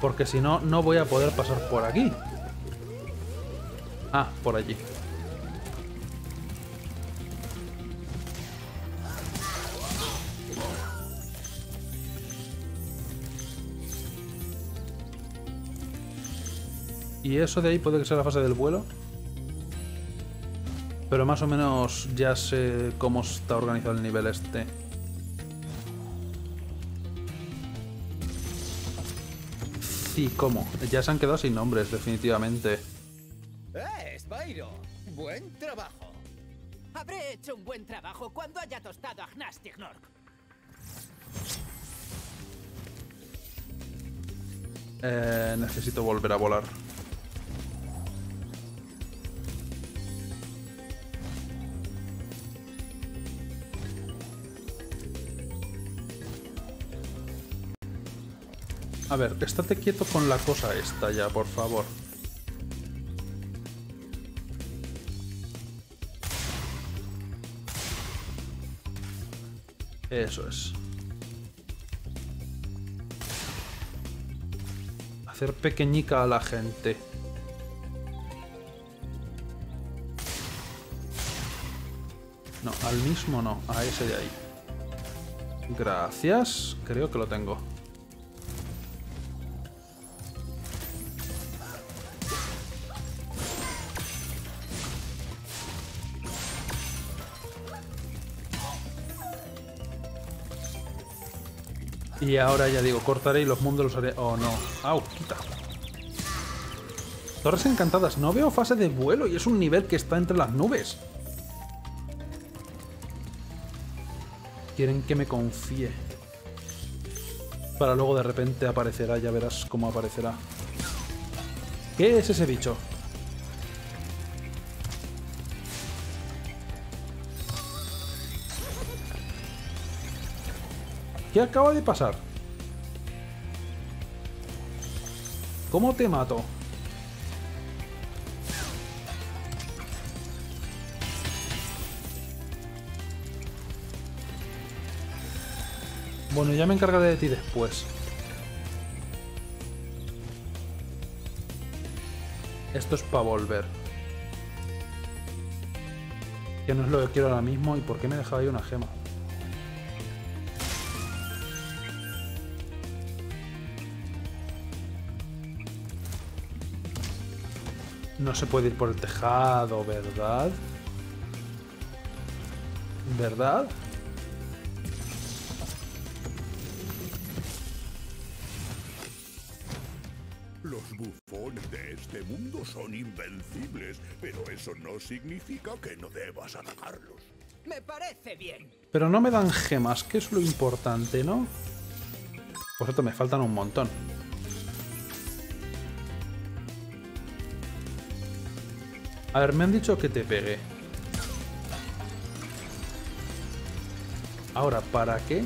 porque si no, no voy a poder pasar por aquí. Ah, por allí. Y eso de ahí puede que sea la fase del vuelo. Pero más o menos ya sé cómo está organizado el nivel este. Sí, ¿cómo? Ya se han quedado sin nombres, definitivamente. ¡Eh, Spyro! ¡Buen trabajo! Habré hecho un buen trabajo cuando haya tostado a Gnasty Gnorc. Eh, necesito volver a volar. A ver, estate quieto con la cosa esta ya, por favor. Eso es. Hacer pequeñica a la gente. No, al mismo no, a ese de ahí. Gracias, creo que lo tengo. Y ahora ya digo, cortaré y los mundos los haré... Oh, no. ¡Au! ¡Quita! Torres encantadas. No veo fase de vuelo y es un nivel que está entre las nubes. Quieren que me confíe. Para luego de repente aparecerá. Ya verás cómo aparecerá. ¿Qué es ese bicho? ¿Qué acaba de pasar? ¿Cómo te mato? Bueno, ya me encargaré de ti después. Esto es para volver. Que no es lo que quiero ahora mismo. ¿Y por qué me dejaba ahí una gema? No se puede ir por el tejado, ¿verdad? ¿Verdad? Mundo son invencibles, pero eso no significa que no debas atacarlos. Me parece bien. Pero no me dan gemas, que es lo importante, ¿no? Por cierto, me faltan un montón. A ver, me han dicho que te pegue. Ahora, ¿para qué?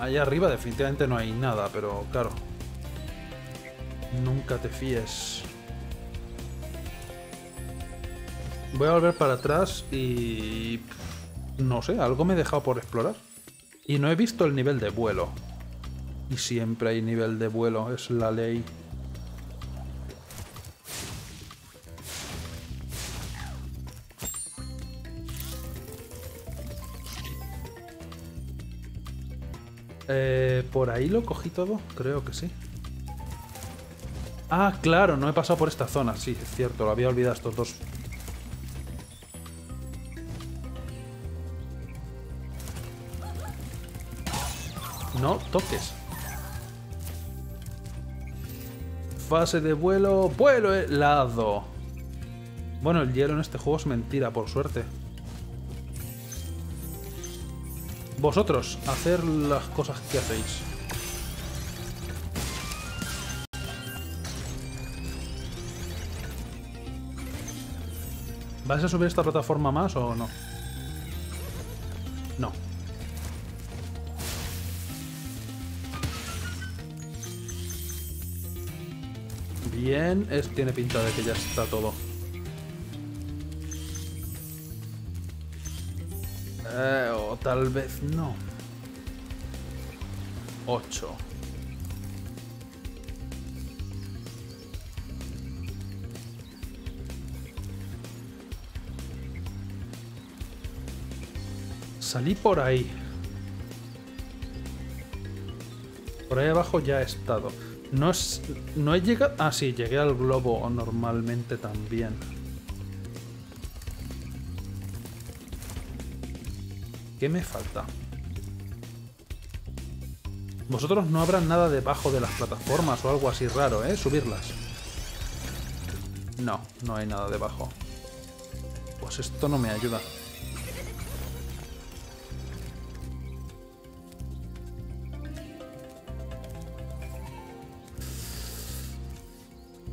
Allá arriba definitivamente no hay nada, pero claro, nunca te fíes. Voy a volver para atrás y... no sé, algo me he dejado por explorar. Y no he visto el nivel de vuelo. Y siempre hay nivel de vuelo, es la ley. Eh, ¿Por ahí lo cogí todo? Creo que sí. Ah, claro, no he pasado por esta zona. Sí, es cierto, lo había olvidado estos dos. No toques. Fase de vuelo. ¡Vuelo helado! Bueno, el hielo en este juego es mentira, por suerte. Vosotros, hacer las cosas que hacéis. ¿Vas a subir esta plataforma más o no? No. Bien, es, tiene pinta de que ya está todo. Eh, o tal vez no. Ocho. Salí por ahí. Por ahí abajo ya he estado. No es, no he llegado... Ah, sí, llegué al globo normalmente también. ¿Qué me falta? Vosotros no habrá nada debajo de las plataformas o algo así raro, ¿eh? Subirlas. No, no hay nada debajo. Pues esto no me ayuda.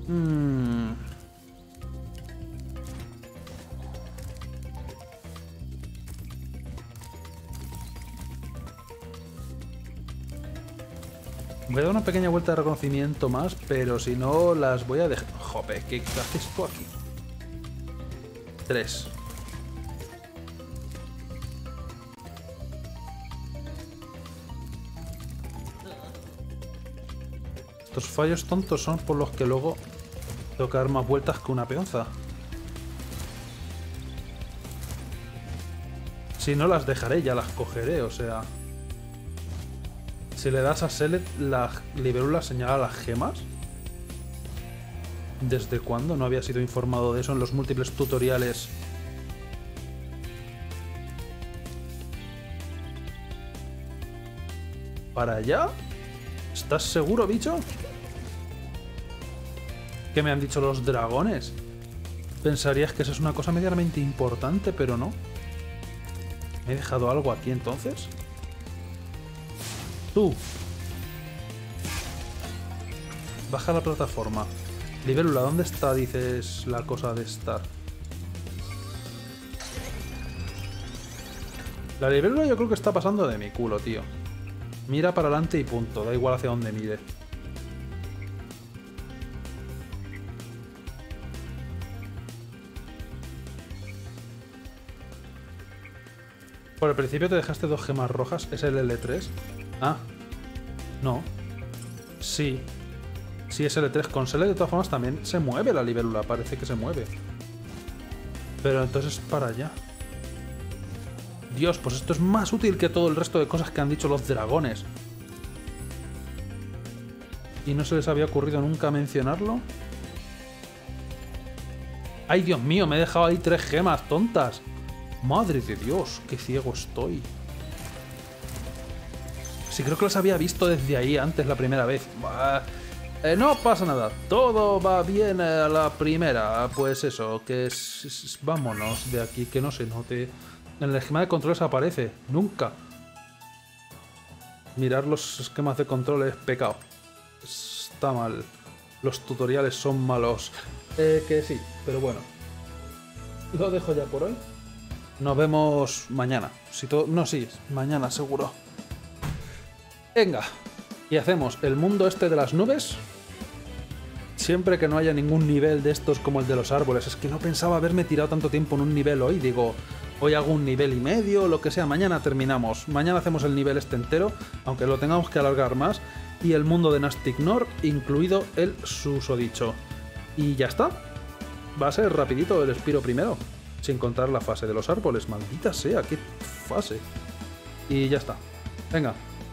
Hmm... Voy a dar una pequeña vuelta de reconocimiento más, pero si no las voy a dejar... Jope, ¿qué haces tú aquí? Tres. Estos fallos tontos son por los que luego tengo que dar más vueltas que una peonza. Si no las dejaré, ya las cogeré, o sea... Si le das a Select, la libélula señala las gemas. ¿Desde cuándo? No había sido informado de eso en los múltiples tutoriales. ¿Para allá? ¿Estás seguro, bicho? ¿Qué me han dicho los dragones? Pensarías que esa es una cosa medianamente importante, pero no. ¿Me he dejado algo aquí entonces? Tú. Baja la plataforma. Libélula, ¿dónde está? Dices la cosa de estar. La libélula yo creo que está pasando de mi culo, tío. Mira para adelante y punto, da igual hacia dónde mire. Por el principio te dejaste dos gemas rojas. ¿Es el L tres? Ah. No. Sí. Sí, es L tres. Con L, de todas formas, también se mueve la libélula. Parece que se mueve. Pero entonces para allá. Dios, pues esto es más útil que todo el resto de cosas que han dicho los dragones. ¿Y no se les había ocurrido nunca mencionarlo? ¡Ay, Dios mío! Me he dejado ahí tres gemas tontas. ¡Madre de Dios! ¡Qué ciego estoy! Sí, creo que los había visto desde ahí antes la primera vez. Eh, no pasa nada. Todo va bien a la primera. Pues eso, que es, es, vámonos de aquí, que no se note. En el esquema de controles aparece. Nunca. Mirar los esquemas de control es pecado. Está mal. Los tutoriales son malos. Eh, que sí, pero bueno. Lo dejo ya por hoy. Nos vemos mañana. Si todo... No, sí, mañana seguro. Venga. Y hacemos el mundo este de las nubes. Siempre que no haya ningún nivel de estos como el de los árboles. Es que no pensaba haberme tirado tanto tiempo en un nivel hoy. Digo, hoy hago un nivel y medio, lo que sea. Mañana terminamos. Mañana hacemos el nivel este entero, aunque lo tengamos que alargar más. Y el mundo de Gnasty Gnorc, incluido el susodicho. Y ya está. Va a ser rapidito el Spiro primero. Sin contar la fase de los árboles. Maldita sea, qué fase. Y ya está. Venga.